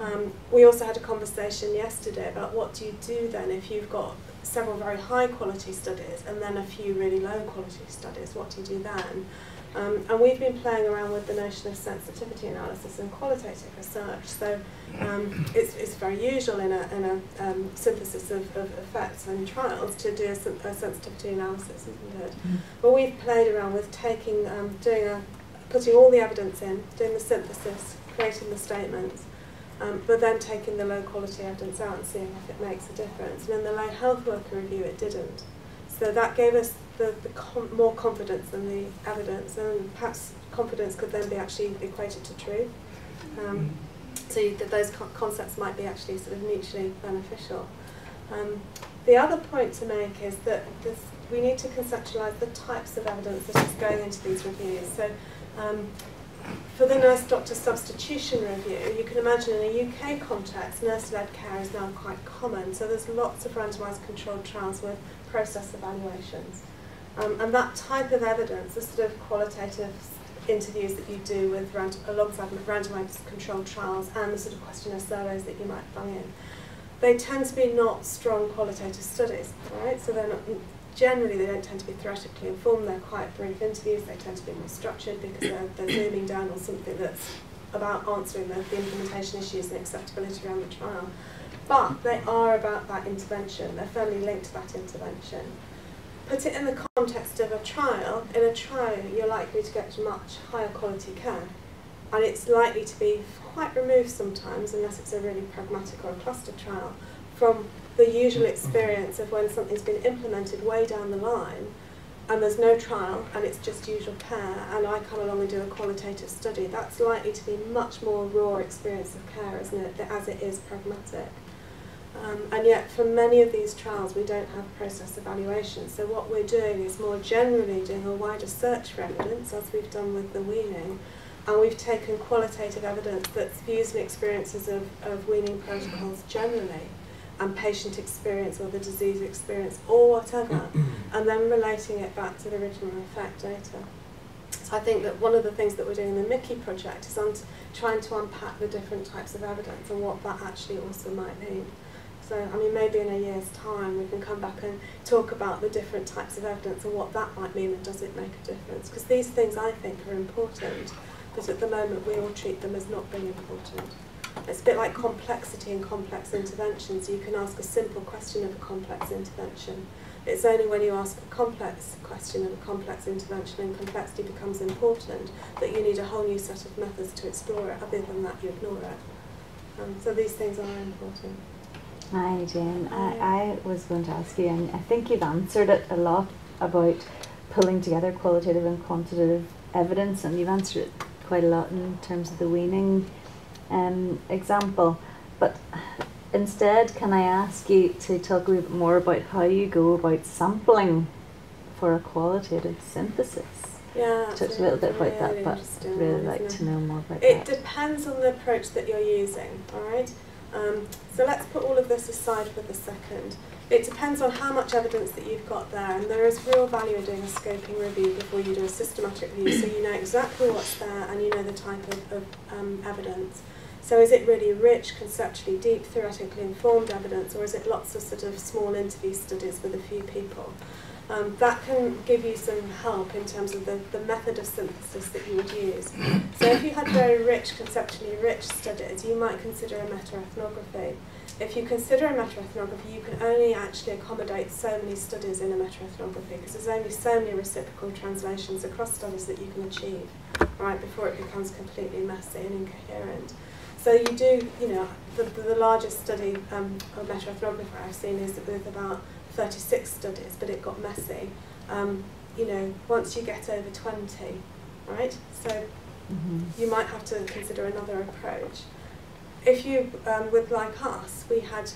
Um, we also had a conversation yesterday about what do you do then if you've got several very high-quality studies and then a few really low-quality studies, what do you do then? Um, and we've been playing around with the notion of sensitivity analysis and qualitative research. So um, it's, it's very usual in a, in a um, synthesis of, of effects and trials to do a, a sensitivity analysis, isn't it? Mm-hmm. But we've played around with taking, um, doing a, putting all the evidence in, doing the synthesis, creating the statements, um, but then taking the low quality evidence out and seeing if it makes a difference. And in the lay health worker review, it didn't. So that gave us the, the com more confidence than the evidence, and perhaps confidence could then be actually equated to truth. Um, so you, that those co concepts might be actually sort of mutually beneficial. Um, the other point to make is that this, we need to conceptualise the types of evidence that is going into these reviews. So um, for the nurse doctor substitution review, you can imagine in a U K context, nurse-led care is now quite common. So there's lots of randomised controlled trials with process evaluations. Um, and that type of evidence, the sort of qualitative interviews that you do with rand alongside randomized controlled trials and the sort of questionnaire surveys that you might bung in, they tend to be not strong qualitative studies, right? So they're not, generally they don't tend to be theoretically informed, they're quite brief interviews, they tend to be more structured because they're, they're zooming down on something that's about answering the, the implementation issues and acceptability around the trial. But they are about that intervention, they're firmly linked to that intervention. Put it in the context of a trial, in a trial you're likely to get much higher quality care. And it's likely to be quite removed sometimes, unless it's a really pragmatic or a cluster trial, from the usual experience of when something's been implemented way down the line and there's no trial and it's just usual care and I come along and do a qualitative study. That's likely to be much more raw experience of care, isn't it, as it is pragmatic. Um, and yet for many of these trials we don't have process evaluation, so what we're doing is more generally doing a wider search for evidence, as we've done with the weaning, and we've taken qualitative evidence that's views and experiences of, of weaning protocols generally, and patient experience or the disease experience or whatever, and then relating it back to the original effect data. So I think that one of the things that we're doing in the MICI project is on trying to unpack the different types of evidence and what that actually also might mean. So, I mean, maybe in a year's time we can come back and talk about the different types of evidence and what that might mean and does it make a difference. Because these things, I think, are important, but at the moment we all treat them as not being important. It's a bit like complexity and complex interventions. You can ask a simple question of a complex intervention. It's only when you ask a complex question of a complex intervention and complexity becomes important that you need a whole new set of methods to explore it. Other than that, you ignore it. Um, so these things are important. Hi, Jane. I, I was going to ask you, and I think you've answered it a lot about pulling together qualitative and quantitative evidence, and you've answered it quite a lot in terms of the weaning Um, example, but instead can I ask you to talk a little bit more about how you go about sampling for a qualitative synthesis? Yeah, talk a little bit about really that, but I'd really like to know more about it that. It depends on the approach that you're using, alright? Um, so let's put all of this aside for the second. It depends on how much evidence that you've got there, and there is real value in doing a scoping review before you do a systematic review, so you know exactly what's there and you know the type of, of um, evidence. So is it really rich, conceptually deep, theoretically informed evidence, or is it lots of sort of small interview studies with a few people? Um, that can give you some help in terms of the, the method of synthesis that you would use. So if you had very rich, conceptually rich studies, you might consider a meta-ethnography. If you consider a meta-ethnography, you can only actually accommodate so many studies in a meta-ethnography because there's only so many reciprocal translations across studies that you can achieve, right, before it becomes completely messy and incoherent. So you do, you know, the, the, the largest study um, of meta-ethnography I've seen is with about thirty-six studies, but it got messy. Um, you know, once you get over twenty, right, so mm-hmm. you might have to consider another approach. If you, um, with like us, we had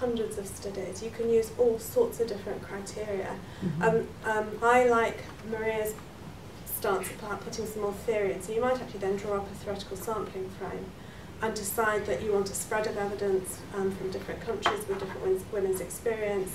hundreds of studies. You can use all sorts of different criteria. Mm-hmm. um, um, I like Maria's stance about putting some more theory in. So you might actually then draw up a theoretical sampling frame and decide that you want a spread of evidence um, from different countries with different women's experience.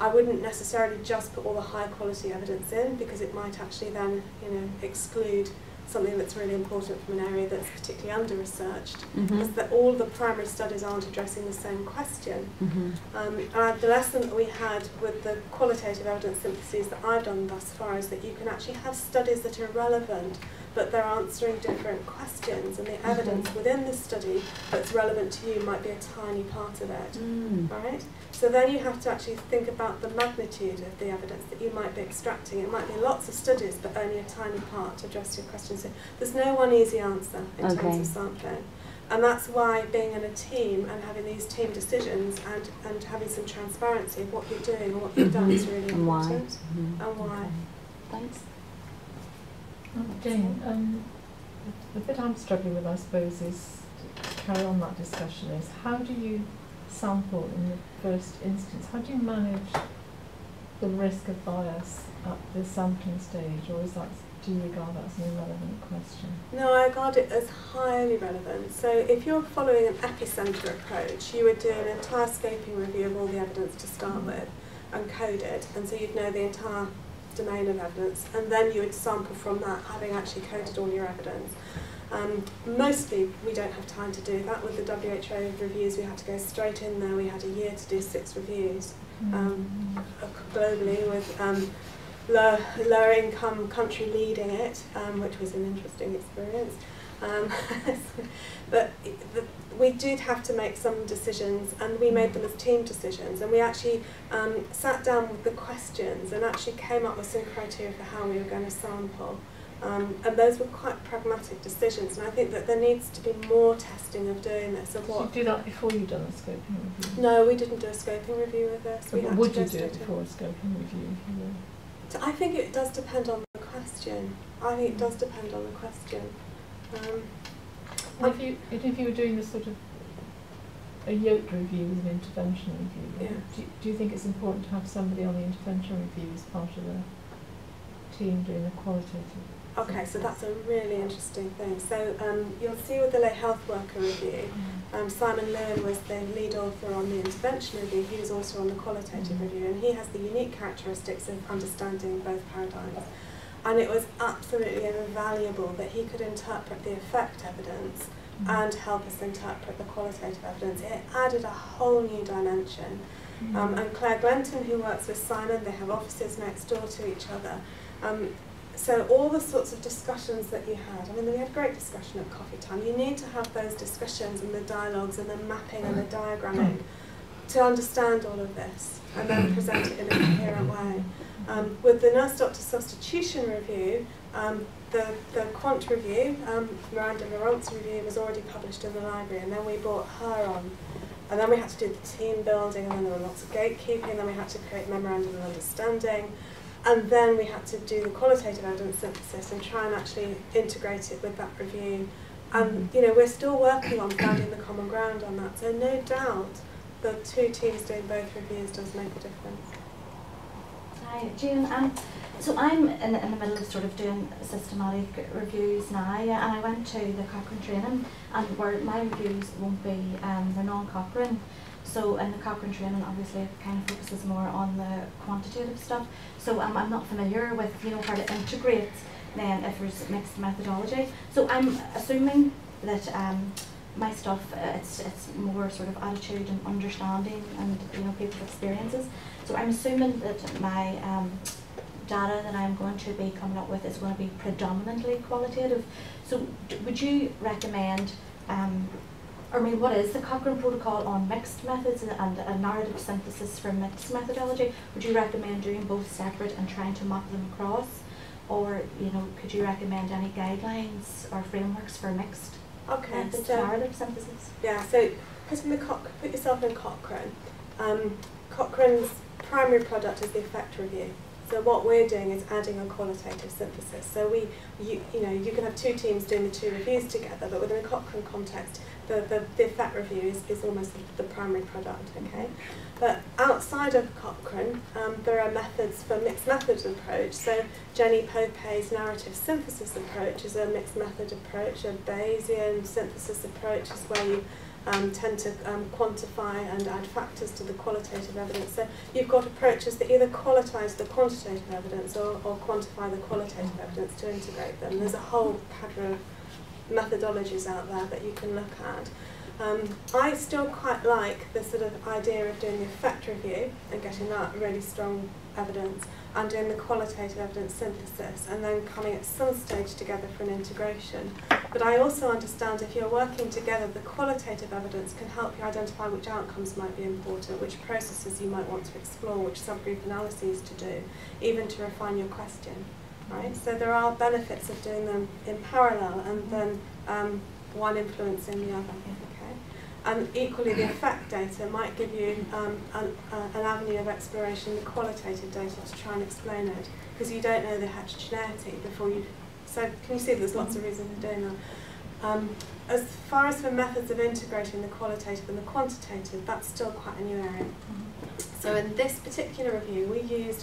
I wouldn't necessarily just put all the high quality evidence in because it might actually then, you know, exclude something that's really important from an area that's particularly under-researched, because mm-hmm. that all the primary studies aren't addressing the same question. Mm-hmm. um, and the lesson that we had with the qualitative evidence syntheses that I've done thus far is that you can actually have studies that are relevant, but they're answering different questions, and the mm-hmm. evidence within the study that's relevant to you might be a tiny part of it. Mm. Right? So then you have to actually think about the magnitude of the evidence that you might be extracting. It might be lots of studies, but only a tiny part to address your question. So there's no one easy answer in okay. terms of sampling. And that's why being in a team and having these team decisions and, and having some transparency of what you're doing and what you've done is really and important. Why? Mm-hmm. And why. Thanks. Jane, um, the bit I'm struggling with, I suppose, is to carry on that discussion, is how do you sample in the first instance? How do you manage the risk of bias at the sampling stage, or is that, do you regard that as an irrelevant question? No, I regard it as highly relevant. So if you're following an epicentre approach, you would do an entire scoping review of all the evidence to start mm-hmm. with and code it, and so you'd know the entire domain of evidence, and then you would sample from that, having actually coded all your evidence. Um, mostly we don't have time to do that. With the W H O reviews, we had to go straight in there. We had a year to do six reviews um, globally, with um, low, lower income country leading it, um, which was an interesting experience. Um, but the, we did have to make some decisions, and we made them as team decisions, and we actually um, sat down with the questions and actually came up with some criteria for how we were going to sample. Um, and those were quite pragmatic decisions, and I think that there needs to be more testing of doing this. Of what? Did you do that before you've done a scoping review? No, we didn't do a scoping review with this. So we had would to you do it before a scoping review? Yeah. I think it does depend on the question. I think it does depend on the question. Um, and if you, if you were doing this sort of a yoke review with an intervention review, yeah. do, you, do you think it's important to have somebody on the intervention review as part of the team doing the qualitative? Okay, so that's a really interesting thing. So um, you'll see with the lay health worker review, um, Simon Lewin was the lead author on the intervention review. He was also on the qualitative mm-hmm. review, and he has the unique characteristics of understanding both paradigms. And it was absolutely invaluable that he could interpret the effect evidence mm-hmm. and help us interpret the qualitative evidence. It added a whole new dimension. Mm-hmm. um, and Claire Glenton, who works with Simon, they have offices next door to each other. Um, So all the sorts of discussions that you had, I mean, we had a great discussion at coffee time. You need to have those discussions and the dialogues and the mapping and the diagramming to understand all of this and then present it in a coherent way. Um, with the nurse-doctor substitution review, um, the, the quant review, um, Miranda Laurent's review was already published in the library, and then we brought her on. And then we had to do the team building, and then there were lots of gatekeeping, and then we had to create memorandum of understanding. And then we had to do the qualitative evidence synthesis and try and actually integrate it with that review. And you know, we're still working on finding the common ground on that. So no doubt the two teams doing both reviews does make a difference. Hi, June. Um, so I'm in, in the middle of sort of doing systematic reviews now, and I went to the Cochrane training, and where my reviews won't be, um, they're non-Cochrane. So in the Cochrane training, obviously, it kind of focuses more on the quantitative stuff. So um, I'm not familiar with, you know, how to integrate then if there's mixed methodology. So I'm assuming that um, my stuff, it's, it's more sort of attitude and understanding and, you know, people's experiences. So I'm assuming that my um, data that I'm going to be coming up with is going to be predominantly qualitative. So d would you recommend um, I mean, what is the Cochrane protocol on mixed methods and, and a narrative synthesis for mixed methodology? Would you recommend doing both separate and trying to map them across? Or, you know, could you recommend any guidelines or frameworks for mixed okay, methods so narrative synthesis? Yeah, so put, in the Coch put yourself in Cochrane. Um, Cochrane's primary product is the effect review. So what we're doing is adding a qualitative synthesis. So we, you, you know, you can have two teams doing the two reviews together, but within a Cochrane context, the, the, the effect review is, is almost the, the primary product, okay? But outside of Cochrane, um, there are methods for mixed methods approach. So Jenny Pope's narrative synthesis approach is a mixed method approach. A Bayesian synthesis approach is where you Um, tend to um, quantify and add factors to the qualitative evidence. So you've got approaches that either qualitize the quantitative evidence or, or quantify the qualitative evidence to integrate them. There's a whole cadre of methodologies out there that you can look at. Um, I still quite like the sort of idea of doing the effect review and getting that really strong evidence and doing the qualitative evidence synthesis and then coming at some stage together for an integration. But I also understand if you're working together, the qualitative evidence can help you identify which outcomes might be important, which processes you might want to explore, which subgroup analyses to do, even to refine your question. Right? So there are benefits of doing them in parallel and then um, one influencing the other. And equally, the effect data might give you um, an, uh, an avenue of exploration, the qualitative data, to try and explain it, because you don't know the heterogeneity before you... So can you see there's lots of reasons for doing that? Um, as far as for methods of integrating the qualitative and the quantitative, that's still quite a new area. So in this particular review, we used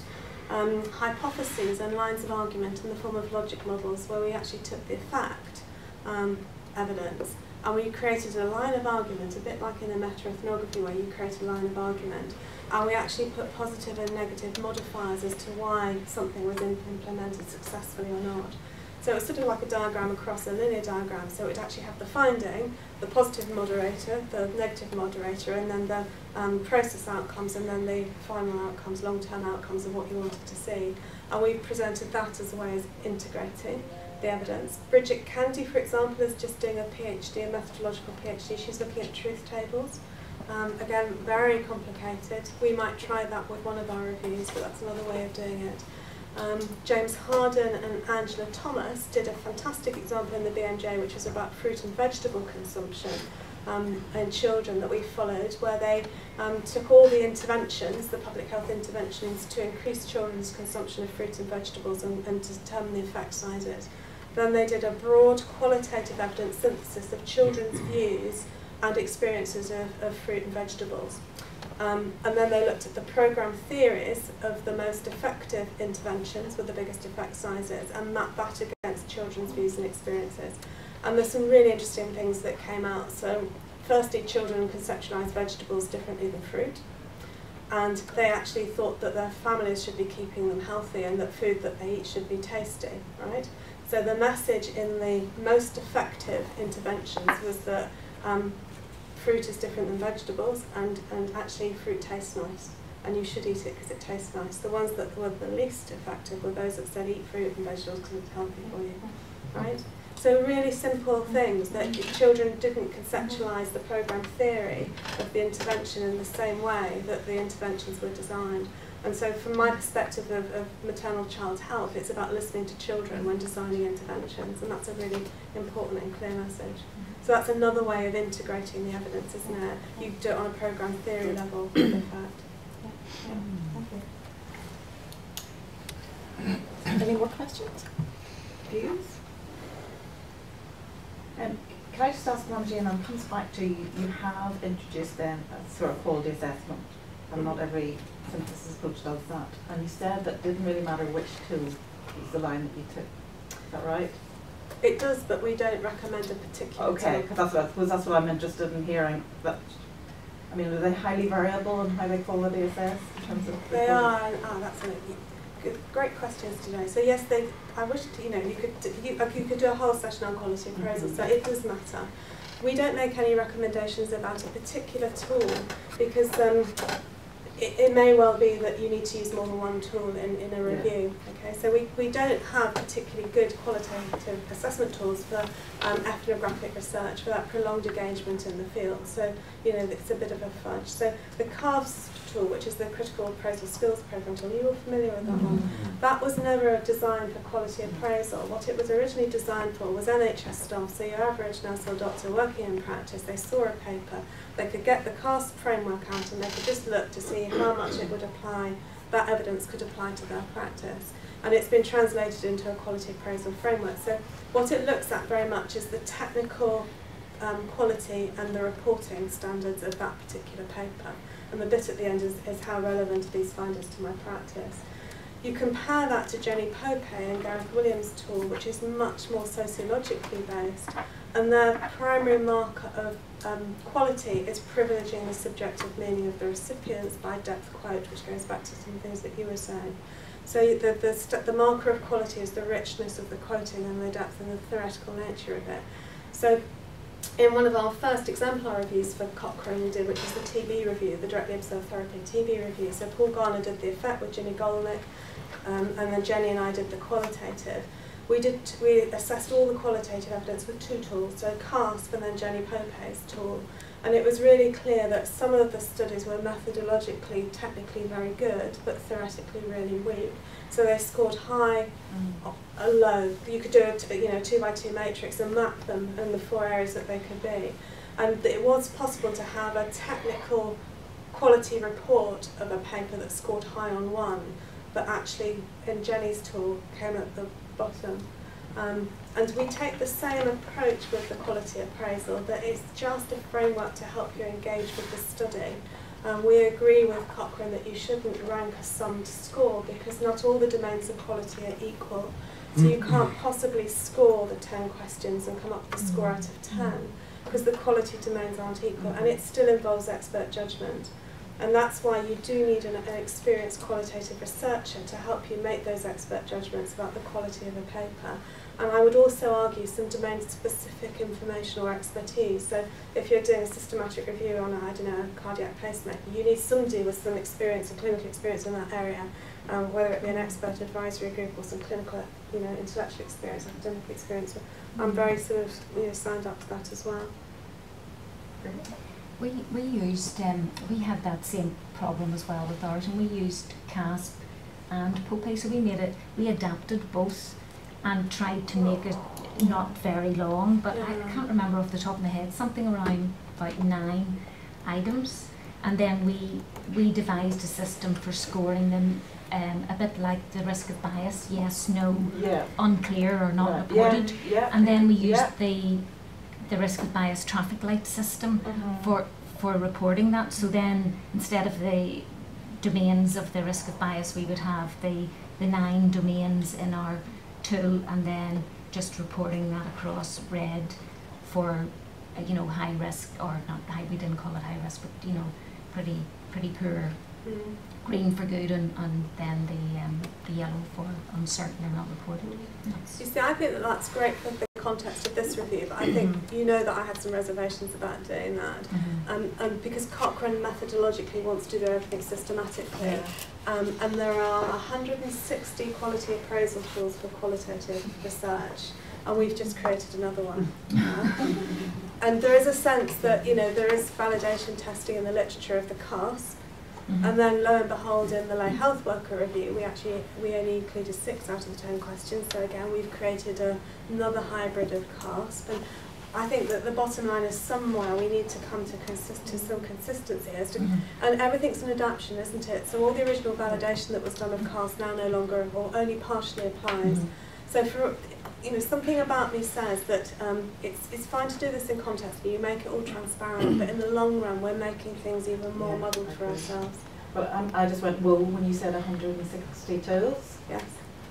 um, hypotheses and lines of argument in the form of logic models, where we actually took the effect um, evidence. And we created a line of argument, a bit like in a meta-ethnography where you create a line of argument. and we actually put positive and negative modifiers as to why something was implemented successfully or not. So it's sort of like a diagram across a linear diagram, so it would actually have the finding, the positive moderator, the negative moderator, and then the um, process outcomes, and then the final outcomes, long-term outcomes of what you wanted to see. And we presented that as a way of integrating the evidence. Bridget Candy, for example, is just doing a PhD, a methodological PhD. She's looking at truth tables. Um, again, very complicated. We might try that with one of our reviews, but that's another way of doing it. Um, James Harden and Angela Thomas did a fantastic example in the B M J, which was about fruit and vegetable consumption um, in children that we followed, where they um, took all the interventions, the public health interventions, to increase children's consumption of fruit and vegetables and, and to determine the effect size of it. Then they did a broad qualitative evidence synthesis of children's views and experiences of, of fruit and vegetables. Um, and then they looked at the program theories of the most effective interventions with the biggest effect sizes and mapped that against children's views and experiences. And there's some really interesting things that came out. So firstly, children conceptualised vegetables differently than fruit. And they actually thought that their families should be keeping them healthy and that food that they eat should be tasty, right? So the message in the most effective interventions was that um, fruit is different than vegetables, and, and actually fruit tastes nice, and you should eat it because it tastes nice. The ones that were the least effective were those that said eat fruit and vegetables because it's healthy for you, right? So really simple things, that children didn't conceptualise the programme theory of the intervention in the same way that the interventions were designed. And so from my perspective of, of maternal child health, it's about listening to children when designing interventions, and that's a really important and clear message. So that's another way of integrating the evidence, isn't it? You do it on a programme theory level, in fact. Yeah. Okay. Any more questions? Views? Um, can I just ask one, Jane, and comes back to you, you have introduced then a sort of quality assessment, and not every synthesis approach does that. And you said that didn't really matter which tool was the line that you took. Is that right? It does, but we don't recommend a particular. Okay, because that's what I suppose that's what I'm interested in hearing. But I mean, are they highly variable in how they quality assess in terms of? They are. Ah, oh, that's a good, great questions today. So yes, they. I wish you know you could you, you could do a whole session on quality appraisal. Mm-hmm. So it does matter. We don't make any recommendations about a particular tool because um, it, it may well be that you need to use more than one tool in, in a review. Yeah. Okay, so we, we don't have particularly good qualitative assessment tools for um, ethnographic research, for that prolonged engagement in the field. So, you know, it's a bit of a fudge. So the C A S P tool, which is the Critical Appraisal Skills Program tool, you all familiar with that mm-hmm. one? That was never designed for quality appraisal. What it was originally designed for was N H S staff, so your average nurse or doctor working in practice, they saw a paper, they could get the C A S P framework out and they could just look to see how much it would apply, that evidence could apply to their practice. And it's been translated into a quality appraisal framework. So what it looks at very much is the technical um, quality and the reporting standards of that particular paper. And the bit at the end is, is how relevant are these findings to my practice. You compare that to Jenny Pope and Gareth Williams' tool, which is much more sociologically based, and their primary marker of um, quality is privileging the subjective meaning of the recipients by depth quote, which goes back to some things that you were saying. So the, the, st the marker of quality is the richness of the quoting and the depth and the theoretical nature of it. So in one of our first exemplar reviews for Cochrane we did, which was the T B review, the directly observed therapy T B review. So Paul Garner did the effect with Jenny Golnick, um, and then Jenny and I did the qualitative. We did we assessed all the qualitative evidence with two tools, so C A S P and then Jenny Pope's tool. And it was really clear that some of the studies were methodologically, technically very good, but theoretically really weak. So they scored high mm. or low. You could do a t you know, two by two matrix and map them in the four areas that they could be. And it was possible to have a technical quality report of a paper that scored high on one, but actually in Jenny's tool came at the bottom. Um, and we take the same approach with the quality appraisal, that it's just a framework to help you engage with the study. Um, we agree with Cochrane that you shouldn't rank a summed score because not all the domains of quality are equal. So you can't possibly score the ten questions and come up with a score out of ten because the quality domains aren't equal, and it still involves expert judgment. And that's why you do need an, an experienced qualitative researcher to help you make those expert judgments about the quality of a paper. And I would also argue some domain-specific information or expertise. So if you're doing a systematic review on, I don't know, a cardiac pacemaker, you need somebody with some experience, or clinical experience in that area, um, whether it be an expert advisory group or some clinical, you know, intellectual experience, academic experience. I'm very sort of, you know, signed up to that as well. We we used um, we had that same problem as well with ours, and we used CASP and Popeye, so we made it we adapted both. And tried to make it not very long, but yeah. I can't remember off the top of my head, something around about nine items. And then we we devised a system for scoring them, um, a bit like the risk of bias, yes, no, yeah. unclear or not yeah. reported. Yeah. Yeah. And then we used yeah. the the risk of bias traffic light system mm-hmm. for for reporting that. So then instead of the domains of the risk of bias, we would have the the nine domains in our tool, and then just reporting that across red for, uh, you know, high risk, or not high, we didn't call it high risk, but, you know, pretty pretty poor, mm. green for good, and, and then the, um, the yellow for uncertain or not reported. That's you see, I think that that's great for the context of this review, but I think you know that I had some reservations about doing that, mm-hmm. um, and because Cochrane methodologically wants to do everything systematically, yeah. um, and there are one hundred sixty quality appraisal tools for qualitative research, and we've just created another one. Uh, and there is a sense that, you know, there is validation testing in the literature of the CASP, mm-hmm. and then lo and behold, in the lay health worker review, we actually we only included six out of the ten questions. So again, we've created a, another hybrid of CASP. And I think that the bottom line is somewhere we need to come to, consist to some consistency, as to, mm-hmm. and everything's an adaptation, isn't it? So all the original validation that was done of CASP now no longer or only partially applies. Mm-hmm. So for you know, something about me says that um, it's, it's fine to do this in context, but you make it all transparent, but in the long run, we're making things even more yeah, muddled for ourselves. Well, um, I just went, whoa, when you said one hundred sixty tools? Yes.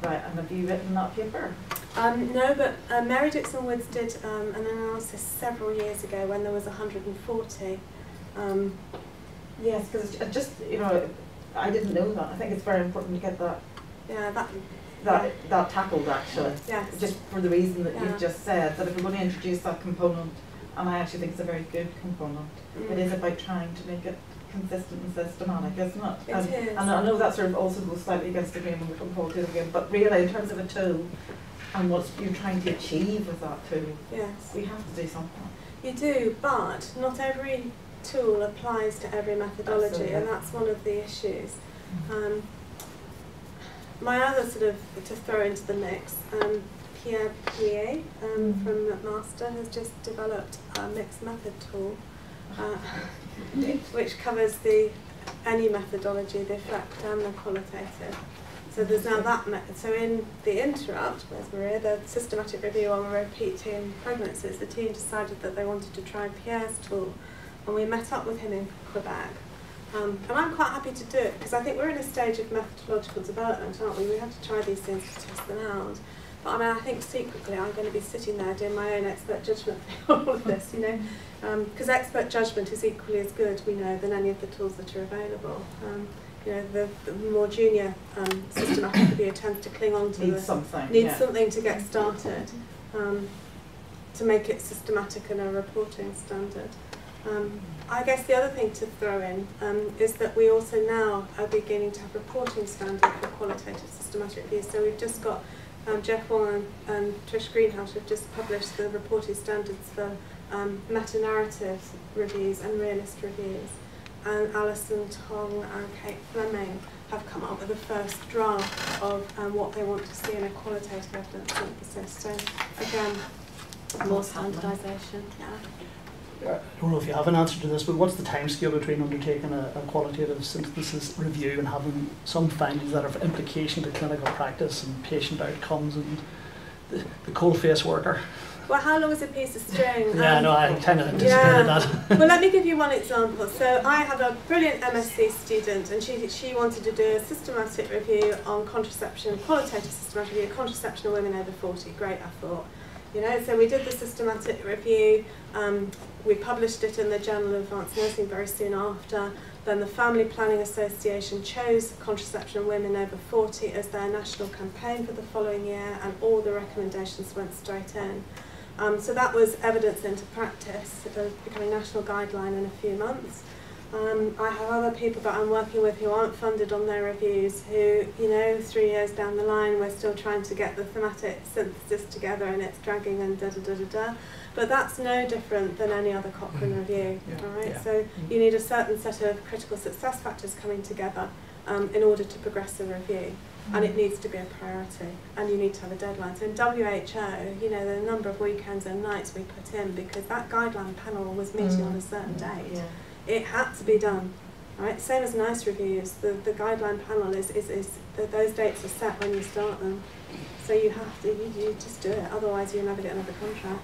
Right, and have you written that paper? Um, no, but uh, Mary Dixon-Woods did um, an analysis several years ago when there was one hundred forty. Um, yes, because just, you know, I didn't know that. I think it's very important to get that. Yeah, that. That, that tackled actually, yes. just for the reason that yeah. you've just said, that if we're going to introduce that component, and I actually think it's a very good component, mm. it is about trying to make it consistent and systematic, isn't it? It and, is. And I know that sort of also goes slightly against the grain when we come forward to it again, but really in terms of a tool and what you're trying to achieve with that tool, yes. we have to do something. You do, but not every tool applies to every methodology, absolutely. And that's one of the issues. Um, My other sort of, to throw into the mix, um, Pierre Pyer um, mm-hmm. from McMaster has just developed a mixed method tool, uh, which covers the any methodology, the effect and the qualitative. So there's now that, me so in the interrupt, where's Maria, the systematic review on repeating pregnancies, the team decided that they wanted to try Pierre's tool, and we met up with him in Quebec. Um, and I'm quite happy to do it, because I think we're in a stage of methodological development, aren't we? We have to try these things to test them out. But I mean, I think secretly I'm going to be sitting there doing my own expert judgment for all of this, you know? Because um, expert judgment is equally as good, we know, than any of the tools that are available. Um, you know, the, the more junior um, systematic review tends to cling on to needs the, something, needs yeah. something to get started, um, to make it systematic and a reporting standard. Um, I guess the other thing to throw in um, is that we also now are beginning to have reporting standards for qualitative systematic reviews. So we've just got um, Jeff Wong and, and Trish Greenhouse have just published the reporting standards for um, meta-narrative reviews and realist reviews. And Alison Tong and Kate Fleming have come up with the first draft of um, what they want to see in a qualitative evidence synthesis. So again, more standardisation. Yeah. I don't know if you have an answer to this, but what's the time scale between undertaking a, a qualitative synthesis review and having some findings that are of implication to clinical practice and patient outcomes and the, the cold-face worker? Well, how long is a piece of string? Yeah, um, no, I kind of anticipated yeah. that. Well, let me give you one example. So I had a brilliant M S c student, and she, she wanted to do a systematic review on contraception, qualitative systematic review, contraception of women over forty. Great, I thought. You know, so we did the systematic review, um, we published it in the Journal of Advanced Nursing very soon after, then the Family Planning Association chose contraception in women over forty as their national campaign for the following year, and all the recommendations went straight in. Um, so that was evidence into practice, becoming national guideline in a few months. Um, I have other people that I'm working with who aren't funded on their reviews who, you know, three years down the line we're still trying to get the thematic synthesis together and it's dragging and da da da da da. But that's no different than any other Cochrane review, yeah. all right? Yeah. So you need a certain set of critical success factors coming together um, in order to progress a review. And it needs to be a priority, and you need to have a deadline. So in W H O, you know, the number of weekends and nights we put in, because that guideline panel was meeting mm. on a certain mm. date. Yeah. It had to be done, right? Same as NICE reviews, the, the guideline panel is, is, is that those dates are set when you start them. So you have to, you, you just do it, otherwise you'll never get another contract.